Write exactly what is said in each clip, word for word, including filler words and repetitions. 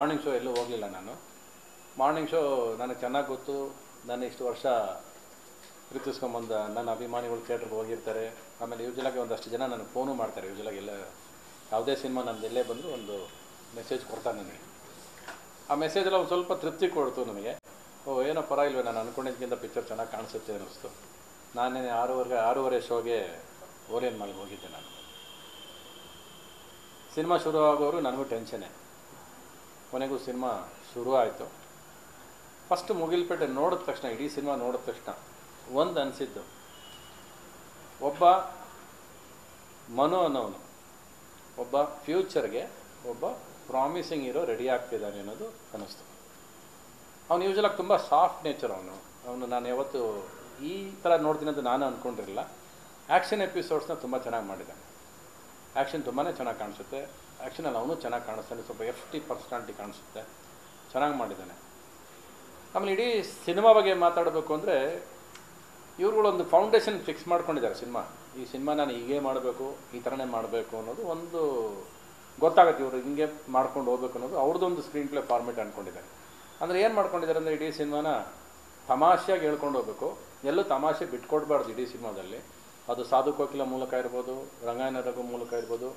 Morning show ಎಲ್ಲೂ ಹೋಗಲಿಲ್ಲ ನಾನು. ಮಾರ್ನಿಂಗ್ ಶೋ ನನಗೆ ಚೆನ್ನಾಗಿ ಗೊತ್ತು. ನಾನು ಇಷ್ಟು ವರ್ಷ ಪ್ರೀತಿಸ್ಕೊಂಬಂದ ನನ್ನ ಅಭಿಮಾನಿಗಳು ಥಿಯೇಟ್ರಿಗೆ ಹೋಗಿರ್ತಾರೆ. ಆಮೇಲೆ ಯೂಜ್ವಲಾಗಿ ಒಂದಷ್ಟು ಜನ ನನಗೆ ಫೋನು ಮಾಡ್ತಾರೆ. ಯೂಜ್ವಲಾಗಿ ಎಲ್ಲ ಯಾವುದೇ ಸಿನಿಮಾ ನಂದು ಎಲ್ಲೇ ಬಂದು ಒಂದು ಮೆಸೇಜ್ ಕೊಡ್ತಾರೆ ನನಗೆ. ಆ ಮೆಸೇಜೆಲ್ಲ ಒಂದು ಸ್ವಲ್ಪ ತೃಪ್ತಿ ಕೊಡ್ತು ನನಗೆ. ಓ ಏನೋ ಪರವಾಗಿಲ್ವೇ, ನಾನು ಅಂದ್ಕೊಂಡಿದ್ದಕ್ಕಿಂತ ಪಿಕ್ಚರ್ ಚೆನ್ನಾಗಿ ಕಾಣಿಸುತ್ತೆ ಅನ್ನಿಸ್ತು. ನಾನೇನು ಆರೂವರೆಗೆ ಆರೂವರೆ ಶೋಗೆ ಓಲಿಯನ್ ಮನೆಗೆ ಹೋಗಿದ್ದೆ ನಾನು. ಸಿನಿಮಾ ಶುರು ಆಗೋರು ನನಗೂ ಟೆನ್ಷನ್ನೇ. ಕೊನೆಗೂ ಸಿನಿಮಾ ಶುರು ಆಯಿತು. ಫಸ್ಟ್ ಮುಗಿಲ್ ಪೇಟೆ ನೋಡಿದ ತಕ್ಷಣ, ಇಡೀ ಸಿನಿಮಾ ನೋಡಿದ ತಕ್ಷಣ ಒಂದು ಅನಿಸಿದ್ದು, ಒಬ್ಬ ಮನು ಅನ್ನೋನು ಒಬ್ಬ ಫ್ಯೂಚರ್ಗೆ ಒಬ್ಬ ಪ್ರಾಮಿಸಿಂಗ್ ಇರೋ ರೆಡಿ ಆಗ್ತಿದ್ದಾನೆ ಅನ್ನೋದು ಅನ್ನಿಸ್ತು. ಅವನು ಯೂಜ್ವಲಾಗಿ ತುಂಬ ಸಾಫ್ಟ್ ನೇಚರ್ ಅವನು. ಅವನು ನಾನು ಯಾವತ್ತೂ ಈ ಥರ ನೋಡ್ತೀನಿ ಅಂತ ನಾನು ಅಂದ್ಕೊಂಡಿರಲಿಲ್ಲ. ಆ್ಯಕ್ಷನ್ ಎಪಿಸೋಡ್ಸ್ನ ತುಂಬ ಚೆನ್ನಾಗಿ ಮಾಡಿದ್ದಾನೆ. ಆ್ಯಕ್ಷನ್ ತುಂಬಾ ಚೆನ್ನಾಗಿ ಕಾಣಿಸುತ್ತೆ. ಆ್ಯಕ್ಷನಲ್ಲಿ ಅವನು ಚೆನ್ನಾಗಿ ಕಾಣಿಸ್ತಾನೆ. ಸ್ವಲ್ಪ ಎಫ್ ಟಿ ಪರ್ಸ್ನಾಲಿಟಿ ಕಾಣಿಸುತ್ತೆ. ಚೆನ್ನಾಗಿ ಮಾಡಿದ್ದಾನೆ. ಆಮೇಲೆ ಇಡೀ ಸಿನಿಮಾ ಬಗ್ಗೆ ಮಾತಾಡಬೇಕು ಅಂದರೆ, ಇವ್ರುಗಳೊಂದು ಫೌಂಡೇಶನ್ ಫಿಕ್ಸ್ ಮಾಡ್ಕೊಂಡಿದ್ದಾರೆ ಸಿನಿಮಾ. ಈ ಸಿನಿಮಾ ನಾನು ಹೀಗೆ ಮಾಡಬೇಕು, ಈ ಥರನೇ ಮಾಡಬೇಕು ಅನ್ನೋದು ಒಂದು ಗೊತ್ತಾಗುತ್ತೆ. ಇವರು ಹಿಂಗೆ ಮಾಡ್ಕೊಂಡು ಹೋಗ್ಬೇಕು ಅನ್ನೋದು ಅವ್ರದ್ದೊಂದು ಸ್ಕ್ರೀನ್ ಪ್ಲೇ ಫಾರ್ಮೇಟ್ ಅಂದ್ಕೊಂಡಿದ್ದಾರೆ. ಅಂದರೆ ಏನು ಮಾಡ್ಕೊಂಡಿದ್ದಾರೆ ಅಂದರೆ, ಇಡೀ ಸಿನಿಮಾನ ತಮಾಷೆಯಾಗಿ ಹೇಳ್ಕೊಂಡು ಹೋಗಬೇಕು. ಎಲ್ಲೂ ತಮಾಷೆ ಬಿಟ್ಕೊಡ್ಬಾರ್ದು ಇಡೀ ಸಿನಿಮಾದಲ್ಲಿ. ಅದು ಸಾಧು ಕೋಕಿಲ ಮೂಲಕ ಇರ್ಬೋದು, ರಂಗಾಯಣ ರಘು ಮೂಲಕ ಇರ್ಬೋದು,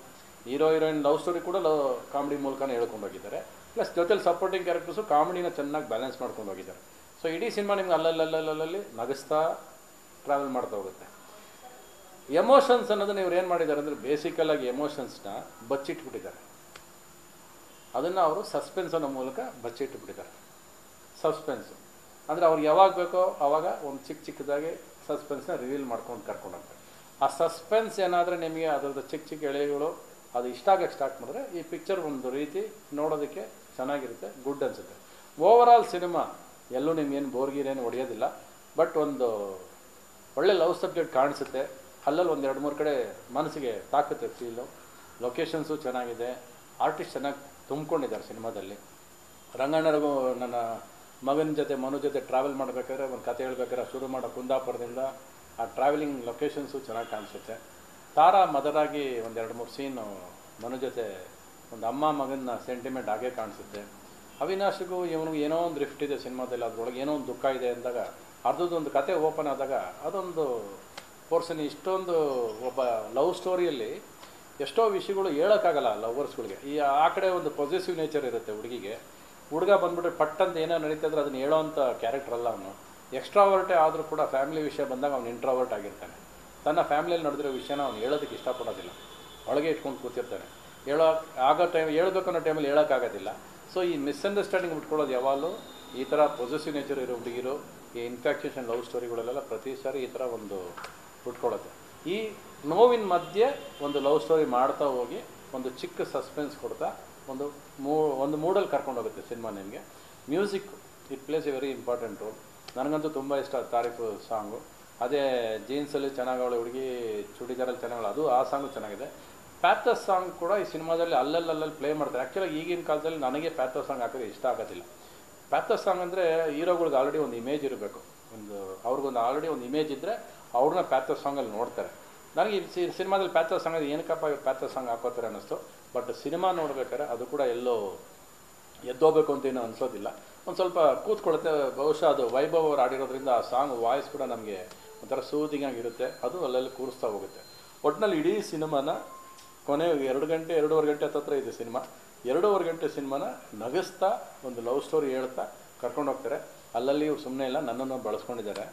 ಹೀರೋ ಹೀರೋಯಿನ್ ಲವ್ ಸ್ಟೋರಿ ಕೂಡ ಲವ್ ಕಾಮಿಡಿ ಮೂಲಕನೇ ಹೇಳ್ಕೊಂಡು ಹೋಗಿದ್ದಾರೆ. ಪ್ಲಸ್ ಜೊತೆಲಿ ಸಪೋರ್ಟಿಂಗ್ ಕ್ಯಾರೆಕ್ಟರ್ಸು ಕಾಮಿಡಿನ ಚೆನ್ನಾಗಿ ಬ್ಯಾಲೆನ್ಸ್ ಮಾಡ್ಕೊಂಡು ಹೋಗಿದ್ದಾರೆ. ಸೊ ಇಡೀ ಸಿನಿಮಾ ನಿಮ್ಗೆ ಅಲ್ಲಲ್ಲಲ್ಲಿ ನಗಿಸ್ತಾ ಟ್ರಾವೆಲ್ ಮಾಡ್ತಾ ಹೋಗುತ್ತೆ. ಎಮೋಷನ್ಸ್ ಅನ್ನೋದನ್ನು ಇವ್ರು ಏನು ಮಾಡಿದ್ದಾರೆ ಅಂದರೆ, ಬೇಸಿಕಲ್ಲಾಗಿ ಎಮೋಷನ್ಸ್ನ ಬಚ್ಚಿಟ್ಬಿಟ್ಟಿದ್ದಾರೆ. ಅದನ್ನು ಅವರು ಸಸ್ಪೆನ್ಸ್ ಅನ್ನೋ ಮೂಲಕ ಬಚ್ಚಿಟ್ಬಿಟ್ಟಿದ್ದಾರೆ. ಸಸ್ಪೆನ್ಸು ಅಂದರೆ ಅವ್ರಿಗೆ ಯಾವಾಗ ಬೇಕೋ ಆವಾಗ ಒಂದು ಚಿಕ್ಕ ಚಿಕ್ಕದಾಗಿ ಸಸ್ಪೆನ್ಸ್ನ ರಿವೀಲ್ ಮಾಡ್ಕೊಂಡು ಕರ್ಕೊಂಡು ಹೋಗ್ತಾರೆ. ಆ ಸಸ್ಪೆನ್ಸ್ ಏನಾದರೆ ನಿಮಗೆ ಅದರದ್ದು ಚಿಕ್ಕ ಚಿಕ್ಕ ಎಳೆಗಳು ಅದು ಇಷ್ಟ ಆಗಕ್ಕೆ ಸ್ಟಾರ್ಟ್ ಮಾಡಿದ್ರೆ ಈ ಪಿಕ್ಚರ್ ಒಂದು ರೀತಿ ನೋಡೋದಕ್ಕೆ ಚೆನ್ನಾಗಿರುತ್ತೆ, ಗುಡ್ ಅನಿಸುತ್ತೆ. ಓವರಾಲ್ ಸಿನಿಮಾ ಎಲ್ಲೂ ನಿಮ್ಗೇನು ಬೋರ್ಗೀರೇನು ಹೊಡೆಯೋದಿಲ್ಲ. ಬಟ್ ಒಂದು ಒಳ್ಳೆ ಲವ್ ಸಬ್ಜೆಕ್ಟ್ ಕಾಣಿಸುತ್ತೆ. ಅಲ್ಲಲ್ಲಿ ಒಂದು ಎರಡು ಮೂರು ಕಡೆ ಮನಸ್ಸಿಗೆ ತಾಕತ್ತೆ ಫೀಲು. ಲೊಕೇಶನ್ಸು ಚೆನ್ನಾಗಿದೆ. ಆರ್ಟಿಸ್ಟ್ ಚೆನ್ನಾಗಿ ತುಂಬಿಕೊಂಡಿದ್ದಾರೆ ಸಿನಿಮಾದಲ್ಲಿ. ರಂಗಣ್ಣರಿಗೂ ನನ್ನ ಮಗನ ಜೊತೆ ಮನು ಜೊತೆ ಟ್ರಾವೆಲ್ ಮಾಡಬೇಕಾದ್ರೆ ಒಂದು ಕತೆ ಹೇಳಬೇಕಾದ್ರೆ ಶುರು ಮಾಡೋ ಕುಂದಾಪುರದಿಂದ ಆ ಟ್ರಾವೆಲಿಂಗ್ ಲೊಕೇಶನ್ಸು ಚೆನ್ನಾಗಿ ಕಾಣಿಸುತ್ತೆ. ತಾರಾ ಮದರಾಗಿ ಒಂದೆರಡು ಮೂರು ಸೀನು ಮನು ಜೊತೆ ಒಂದು ಅಮ್ಮ ಮಗನ ಸೆಂಟಿಮೆಂಟ್ ಹಾಗೇ ಕಾಣಿಸುತ್ತೆ. ಅವಿನಾಶಿಗೂ ಇವನಿಗೂ ಏನೋ ಒಂದು ರಿಫ್ಟ್ ಇದೆ ಸಿನಿಮಾದಲ್ಲಿ. ಅದರೊಳಗೆ ಏನೋ ಒಂದು ದುಃಖ ಇದೆ ಅಂದಾಗ ಅರ್ಧದೊಂದು ಕತೆ ಓಪನ್ ಆದಾಗ ಅದೊಂದು ಪೋರ್ಷನ್. ಇಷ್ಟೊಂದು ಒಬ್ಬ ಲವ್ ಸ್ಟೋರಿಯಲ್ಲಿ ಎಷ್ಟೋ ವಿಷಯಗಳು ಹೇಳೋಕ್ಕಾಗಲ್ಲ ಲವರ್ಸ್ಗಳಿಗೆ. ಈ ಆ ಕಡೆ ಒಂದು ಪಾಸಿಟಿವ್ ನೇಚರ್ ಇರುತ್ತೆ ಹುಡುಗಿಗೆ. ಹುಡುಗ ಬಂದುಬಿಟ್ರೆ ಪಟ್ಟಂತ ಏನೋ ನಡೀತಾ ಇದ್ರೆ ಅದನ್ನ ಹೇಳೋವಂಥ ಕ್ಯಾರೆಕ್ಟರ್ ಅಲ್ಲ ಅವನು. ಎಕ್ಸ್ಟ್ರಾವರ್ಟೇ ಆದರೂ ಕೂಡ ಫ್ಯಾಮಿಲಿ ವಿಷಯ ಬಂದಾಗ ಅವ್ನು ಇಂಟ್ರಾವರ್ಟ್ ಆಗಿರ್ತಾನೆ. ತನ್ನ ಫ್ಯಾಮಿಲಿಯಲ್ಲಿ ನಡೆದಿರೋ ವಿಷಯನ ಅವ್ನು ಹೇಳೋದಕ್ಕೆ ಇಷ್ಟಪಡೋದಿಲ್ಲ. ಒಳಗೆ ಇಟ್ಕೊಂಡು ಕೂತಿರ್ತಾನೆ. ಹೇಳೋ ಆಗೋ ಟೈಮ್ ಹೇಳ್ಬೇಕು ಅನ್ನೋ ಟೈಮಲ್ಲಿ ಹೇಳೋಕ್ಕಾಗೋದಿಲ್ಲ. ಸೊ ಈ ಮಿಸ್ಅಂಡರ್ಸ್ಟ್ಯಾಂಡಿಂಗ್ ಬಿಟ್ಕೊಳ್ಳೋದು ಯಾವಾಗಲೂ ಈ ಥರ ಪೊಸೆಸಿವ್ ನೇಚರ್ ಇರೋ ಹುಡುಗಿರು ಈ ಇನ್ಫ್ಯಾಕ್ಚುಯೇಷನ್ ಲವ್ ಸ್ಟೋರಿಗಳಲ್ಲೆಲ್ಲ ಪ್ರತಿ ಸಾರಿ ಈ ಥರ ಒಂದು ಬಿಟ್ಕೊಳ್ಳುತ್ತೆ. ಈ ನೋವಿನ ಮಧ್ಯೆ ಒಂದು ಲವ್ ಸ್ಟೋರಿ ಮಾಡ್ತಾ ಹೋಗಿ ಒಂದು ಚಿಕ್ಕ ಸಸ್ಪೆನ್ಸ್ ಕೊಡ್ತಾ ಒಂದು ಮೂ ಒಂದು ಮೂಡಲ್ಲಿ ಕರ್ಕೊಂಡೋಗುತ್ತೆ ಸಿನಿಮಾ ನಿಮಗೆ. Music it plays a very important role. ನನಗಂತೂ ತುಂಬ ಇಷ್ಟ ತಾರೀಫು ಸಾಂಗು. ಅದೇ ಜೀನ್ಸಲ್ಲಿ ಚೆನ್ನಾಗವಳೆ ಹುಡುಗಿ, ಚೂಡಿದಾರಲ್ಲಿ ಚೆನ್ನಾಗವಳೆ, ಅದು ಆ ಸಾಂಗು ಚೆನ್ನಾಗಿದೆ. ಪ್ಯಾಥಸ್ ಸಾಂಗ್ ಕೂಡ ಈ ಸಿನಿಮಾದಲ್ಲಿ ಅಲ್ಲಲ್ಲಲ್ಲಿ ಪ್ಲೇ ಮಾಡ್ತಾರೆ. ಆ್ಯಕ್ಚುಲಾಗಿ ಈಗಿನ ಕಾಲದಲ್ಲಿ ನನಗೆ ಪ್ಯಾಥಸ್ ಸಾಂಗ್ ಹಾಕೋದು ಇಷ್ಟ ಆಗೋದಿಲ್ಲ. ಪ್ಯಾಥಸ್ ಸಾಂಗ್ ಅಂದರೆ ಹೀರೋಗಳಿಗೆ ಆಲ್ರೆಡಿ ಒಂದು ಇಮೇಜ್ ಇರಬೇಕು. ಒಂದು ಅವ್ರಿಗೊಂದು ಆಲ್ರೆಡಿ ಒಂದು ಇಮೇಜ್ ಇದ್ದರೆ ಅವ್ರನ್ನ ಪ್ಯಾಥಸ್ ಸಾಂಗಲ್ಲಿ ನೋಡ್ತಾರೆ. ನನಗೆ ಈ ಸಿನಿಮಾದಲ್ಲಿ ಪ್ಯಾಥಸ್ ಸಾಂಗ್ ಏನಕ್ಕಪ್ಪ ಪ್ಯಾಥಸ್ ಸಾಂಗ್ ಹಾಕೋತಾರೆ ಅನ್ನಿಸ್ತು. ಬಟ್ ಸಿನಿಮಾ ನೋಡ್ಬೇಕಾದ್ರೆ ಅದು ಕೂಡ ಎಲ್ಲೋ ಎದ್ದೋಗ್ಬೇಕು ಅಂತ ಏನೂ ಅನಿಸೋದಿಲ್ಲ. ಒಂದು ಸ್ವಲ್ಪ ಕೂತ್ಕೊಳ್ಳುತ್ತೆ. ಬಹುಶಃ ಅದು ವೈಭವ್ ಅವ್ರು ಆಡಿರೋದ್ರಿಂದ ಆ ಸಾಂಗ್ ವಾಯ್ಸ್ ಕೂಡ ನಮಗೆ ಒಂಥರ ಸೂದಿಂಗ್ ಆಗಿರುತ್ತೆ. ಅದು ಅಲ್ಲಲ್ಲಿ ಕೂರಿಸ್ತಾ ಹೋಗುತ್ತೆ. ಒಟ್ಟಿನಲ್ಲಿ ಇಡೀ ಸಿನಿಮಾನ ಕೊನೆ ಎರಡು ಗಂಟೆ ಎರಡೂವರೆ ಗಂಟೆ ಹತ್ತಿರ ಇದೆ ಸಿನಿಮಾ. ಎರಡೂವರೆ ಗಂಟೆ ಸಿನಿಮಾನ ನಗಿಸ್ತಾ ಒಂದು ಲವ್ ಸ್ಟೋರಿ ಹೇಳ್ತಾ ಕರ್ಕೊಂಡೋಗ್ತಾರೆ. ಅಲ್ಲಲ್ಲಿ ಇವ್ರು ಸುಮ್ಮನೆ ಇಲ್ಲ, ನನ್ನನ್ನು ಬಳಸ್ಕೊಂಡಿದ್ದಾರೆ.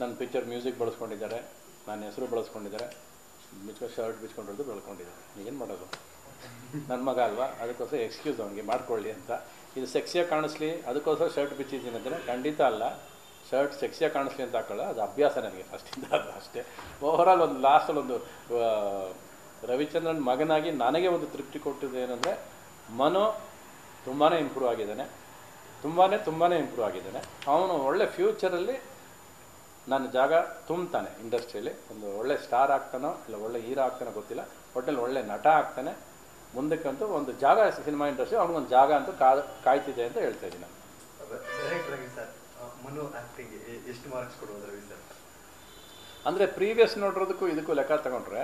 ನನ್ನ ಪಿಕ್ಚರ್ ಮ್ಯೂಸಿಕ್ ಬಳಸ್ಕೊಂಡಿದ್ದಾರೆ, ನನ್ನ ಹೆಸರು ಬಳಸ್ಕೊಂಡಿದ್ದಾರೆ, ಬಿಚ್ಕೊ ಶರ್ಟ್ ಬಿಚ್ಕೊಂಡಿರೋದು ಬೆಳ್ಕೊಂಡಿದ್ದಾರೆ. ಏನು ಮಾಡೋದು, ನನ್ನ ಮಗ ಅಲ್ವಾ, ಅದಕ್ಕೋಸ್ಕರ ಎಕ್ಸ್ಕ್ಯೂಸ್ ಅವನಿಗೆ ಮಾಡ್ಕೊಳ್ಳಿ ಅಂತ. ಇದು ಸೆಕ್ಸಿಯಾಗಿ ಕಾಣಿಸ್ಲಿ ಅದಕ್ಕೋಸ್ಕರ ಶರ್ಟ್ ಬಿಚ್ಚಿದ್ದೀನಿ ಅಂದರೆ ಖಂಡಿತ ಅಲ್ಲ. ಶರ್ಟ್ ಸೆಕ್ಸಿಯಾಗಿ ಕಾಣಿಸ್ಲಿ ಅಂತ ಹಾಕೊಳ್ಳೋ ಅದು ಅಭ್ಯಾಸ ನನಗೆ ಫಸ್ಟಿಂದ. ಅದು ಅಷ್ಟೇ. ಓವರಾಲ್ ಒಂದು ಲಾಸ್ಟಲ್ಲೊಂದು ರವಿಚಂದ್ರನ್ ಮಗನಾಗಿ ನನಗೆ ಒಂದು ತೃಪ್ತಿ ಕೊಟ್ಟಿದ್ದು ಏನಂದರೆ, ಮನು ತುಂಬಾ ಇಂಪ್ರೂವ್ ಆಗಿದ್ದಾನೆ. ತುಂಬಾ ತುಂಬಾ ಇಂಪ್ರೂವ್ ಆಗಿದ್ದಾನೆ ಅವನು. ಒಳ್ಳೆ ಫ್ಯೂಚರಲ್ಲಿ ನನ್ನ ಜಾಗ ತುಂಬ್ತಾನೆ ಇಂಡಸ್ಟ್ರಿಯಲ್ಲಿ. ಒಂದು ಒಳ್ಳೆ ಸ್ಟಾರ್ ಆಗ್ತಾನೋ ಇಲ್ಲ ಒಳ್ಳೆ ಹೀರೋ ಆಗ್ತಾನೋ ಗೊತ್ತಿಲ್ಲ. ಒಟ್ಟಿನಲ್ಲಿ ಒಳ್ಳೆ ನಟ ಆಗ್ತಾನೆ. ಮುಂದಕ್ಕಂತೂ ಒಂದು ಜಾಗ ಸಿನಿಮಾ ಇಂಡಸ್ಟ್ರಿ ಅವ್ನಿಗೊಂದು ಜಾಗ ಅಂತೂ ಕಾ ಕಾಯ್ತಿದೆ ಅಂತ ಹೇಳ್ತಾ ಇದ್ದೀನಿ ನಾನು. ಅಂದರೆ ಪ್ರೀವಿಯಸ್ ನೋಡಿರೋದಕ್ಕೂ ಇದಕ್ಕೂ ಲೆಕ್ಕ ತಗೊಂಡ್ರೆ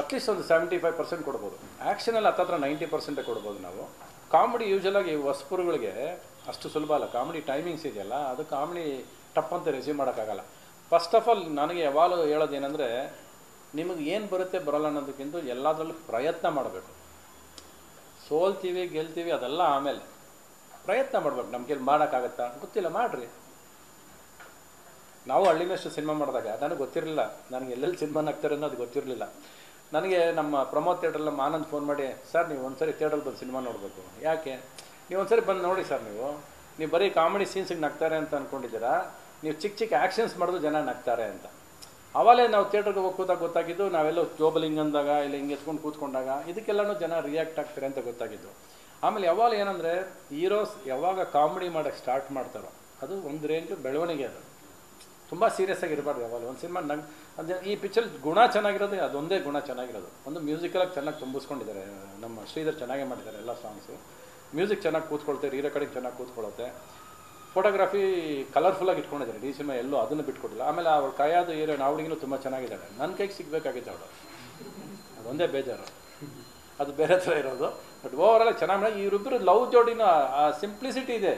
ಅಟ್ಲೀಸ್ಟ್ ಒಂದು ಸೆವೆಂಟಿ ಫೈವ್ ಪರ್ಸೆಂಟ್ ಕೊಡ್ಬೋದು. ಆ್ಯಕ್ಷನಲ್ಲಿ ಹತ್ತತ್ರ ನೈಂಟಿ ಪರ್ಸೆಂಟೇ ಕೊಡ್ಬೋದು ನಾವು. Comedy usually was Purgulge, as to Sulbala, comedy timing Sidella, the comedy tapon the resume Madakala. First of all, Nani Avalo Yella Denandre, Nimu Yen Burte Bralan of the Kindu, Yella Prayatna Madabet. Soul T V, guilty via the La Amel. Prayatna Madabet, Namkil Madakagata, Gutilla Madri. Now, early Mister Cinema Madaga, then Gotirilla, then a little cinema actor and not Gotirilla. ನನಗೆ ನಮ್ಮ ಪ್ರಮೋದ್ ಥಿಯೇಟರ್ನಲ್ಲಿ ಮಾನಂದ್ phone ಮಾಡಿ sir ನೀವು ಒಂದ್ಸರಿ theatre ಬಂದು cinema ನೋಡಬೇಕು ಯಾಕೆ ನೀವು ಒಂದ್ಸರಿ ಬಂದು ನೋಡಿ ಸರ್ ನೀವು ನೀವು ಬರೀ ಕಾಮಿಡಿ ಸೀನ್ಸ್ಗೆ ನಗ್ತಾರೆ ಅಂತ ಅಂದ್ಕೊಂಡಿದ್ದೀರಾ ನೀವು ಚಿಕ್ಕ ಚಿಕ್ಕ ಆ್ಯಕ್ಷನ್ಸ್ ಮಾಡಿದ್ರು ಜನ ನಗ್ತಾರೆ ಅಂತ ಆವಾಗಲೇ ನಾವು ಥಿಯೇಟರ್ಗೆ ಹೋಗಿ ಕೂತಾಗ ಗೊತ್ತಾಗಿದ್ದು ನಾವೆಲ್ಲ ಜೋಬಲಿಂಗ್ ಅಂದಾಗ ಇಲ್ಲ ಹಿಂಗೆ ಎತ್ಕೊಂಡು ಕೂತ್ಕೊಂಡಾಗ ಇದಕ್ಕೆಲ್ಲನೂ ಜನ ರಿಯಾಕ್ಟ್ ಆಗ್ತಾರೆ ಅಂತ ಗೊತ್ತಾಗಿದ್ದು ಆಮೇಲೆ ಯಾವಾಗ ಏನಂದರೆ ಹೀರೋಸ್ ಯಾವಾಗ ಕಾಮಿಡಿ ಮಾಡೋಕ್ಕೆ ಸ್ಟಾರ್ಟ್ ಮಾಡ್ತಾರೋ ಅದು ಒಂದು ರೇಂಜ್ ಬೆಳವಣಿಗೆ ಅದು ತುಂಬ ಸೀರಿಯಸ್ ಆಗಿರಬಾರ್ದು ಯಾವಾಗಲೂ ಒಂದು ಸಿನಿಮಾ ನಗ್ ಅಂದರೆ ಈ ಪಿಕ್ಚರ್ ಗುಣ ಚೆನ್ನಾಗಿರೋದು ಅದೊಂದೇ ಗುಣ ಚೆನ್ನಾಗಿರೋದು ಒಂದು ಮ್ಯೂಸಿಕಲಾಗಿ ಚೆನ್ನಾಗಿ ತುಂಬಿಸ್ಕೊಂಡಿದ್ದಾರೆ ನಮ್ಮ ಶ್ರೀಧರ್ ಚೆನ್ನಾಗೇ ಮಾಡಿದ್ದಾರೆ ಎಲ್ಲ ಸಾಂಗ್ಸು ಮ್ಯೂಸಿಕ್ ಚೆನ್ನಾಗಿ ಕೂತ್ಕೊಳ್ತಾರೆ ರೀ ರೆಕಾರ್ಡಿಂಗ್ ಚೆನ್ನಾಗಿ ಕೂತ್ಕೊಳ್ಳುತ್ತೆ ಫೋಟೋಗ್ರಫಿ ಕಲರ್ಫುಲ್ಲಾಗಿ ಇಟ್ಕೊಂಡಿದ್ದಾರೆ ಡಿ ಸಿನಿಮಾ ಎಲ್ಲೂ ಅದನ್ನು ಬಿಟ್ಕೊಟ್ಟಿಲ್ಲ ಆಮೇಲೆ ಅವ್ರು ಕಾಯೋದು ಹೀರೋಯಿನ್ ಅವಳಿಗೂ ತುಂಬ ಚೆನ್ನಾಗಿದ್ದಾಳೆ ನನ್ನ ಕೈಗೆ ಸಿಗಬೇಕಾಗಿತ್ತು ಅವಳು ಅದೊಂದೇ ಬೇಜಾರು ಅದು ಬೇರೆ ಥರ ಇರೋದು ಬಟ್ ಓವರಾಲಾಗಿ ಚೆನ್ನಾಗಿ ಮಾಡಿ ಇವರಿಬ್ಬರು ಲವ್ ಜೋಡಿನ ಆ ಸಿಂಪ್ಲಿಸಿಟಿ ಇದೆ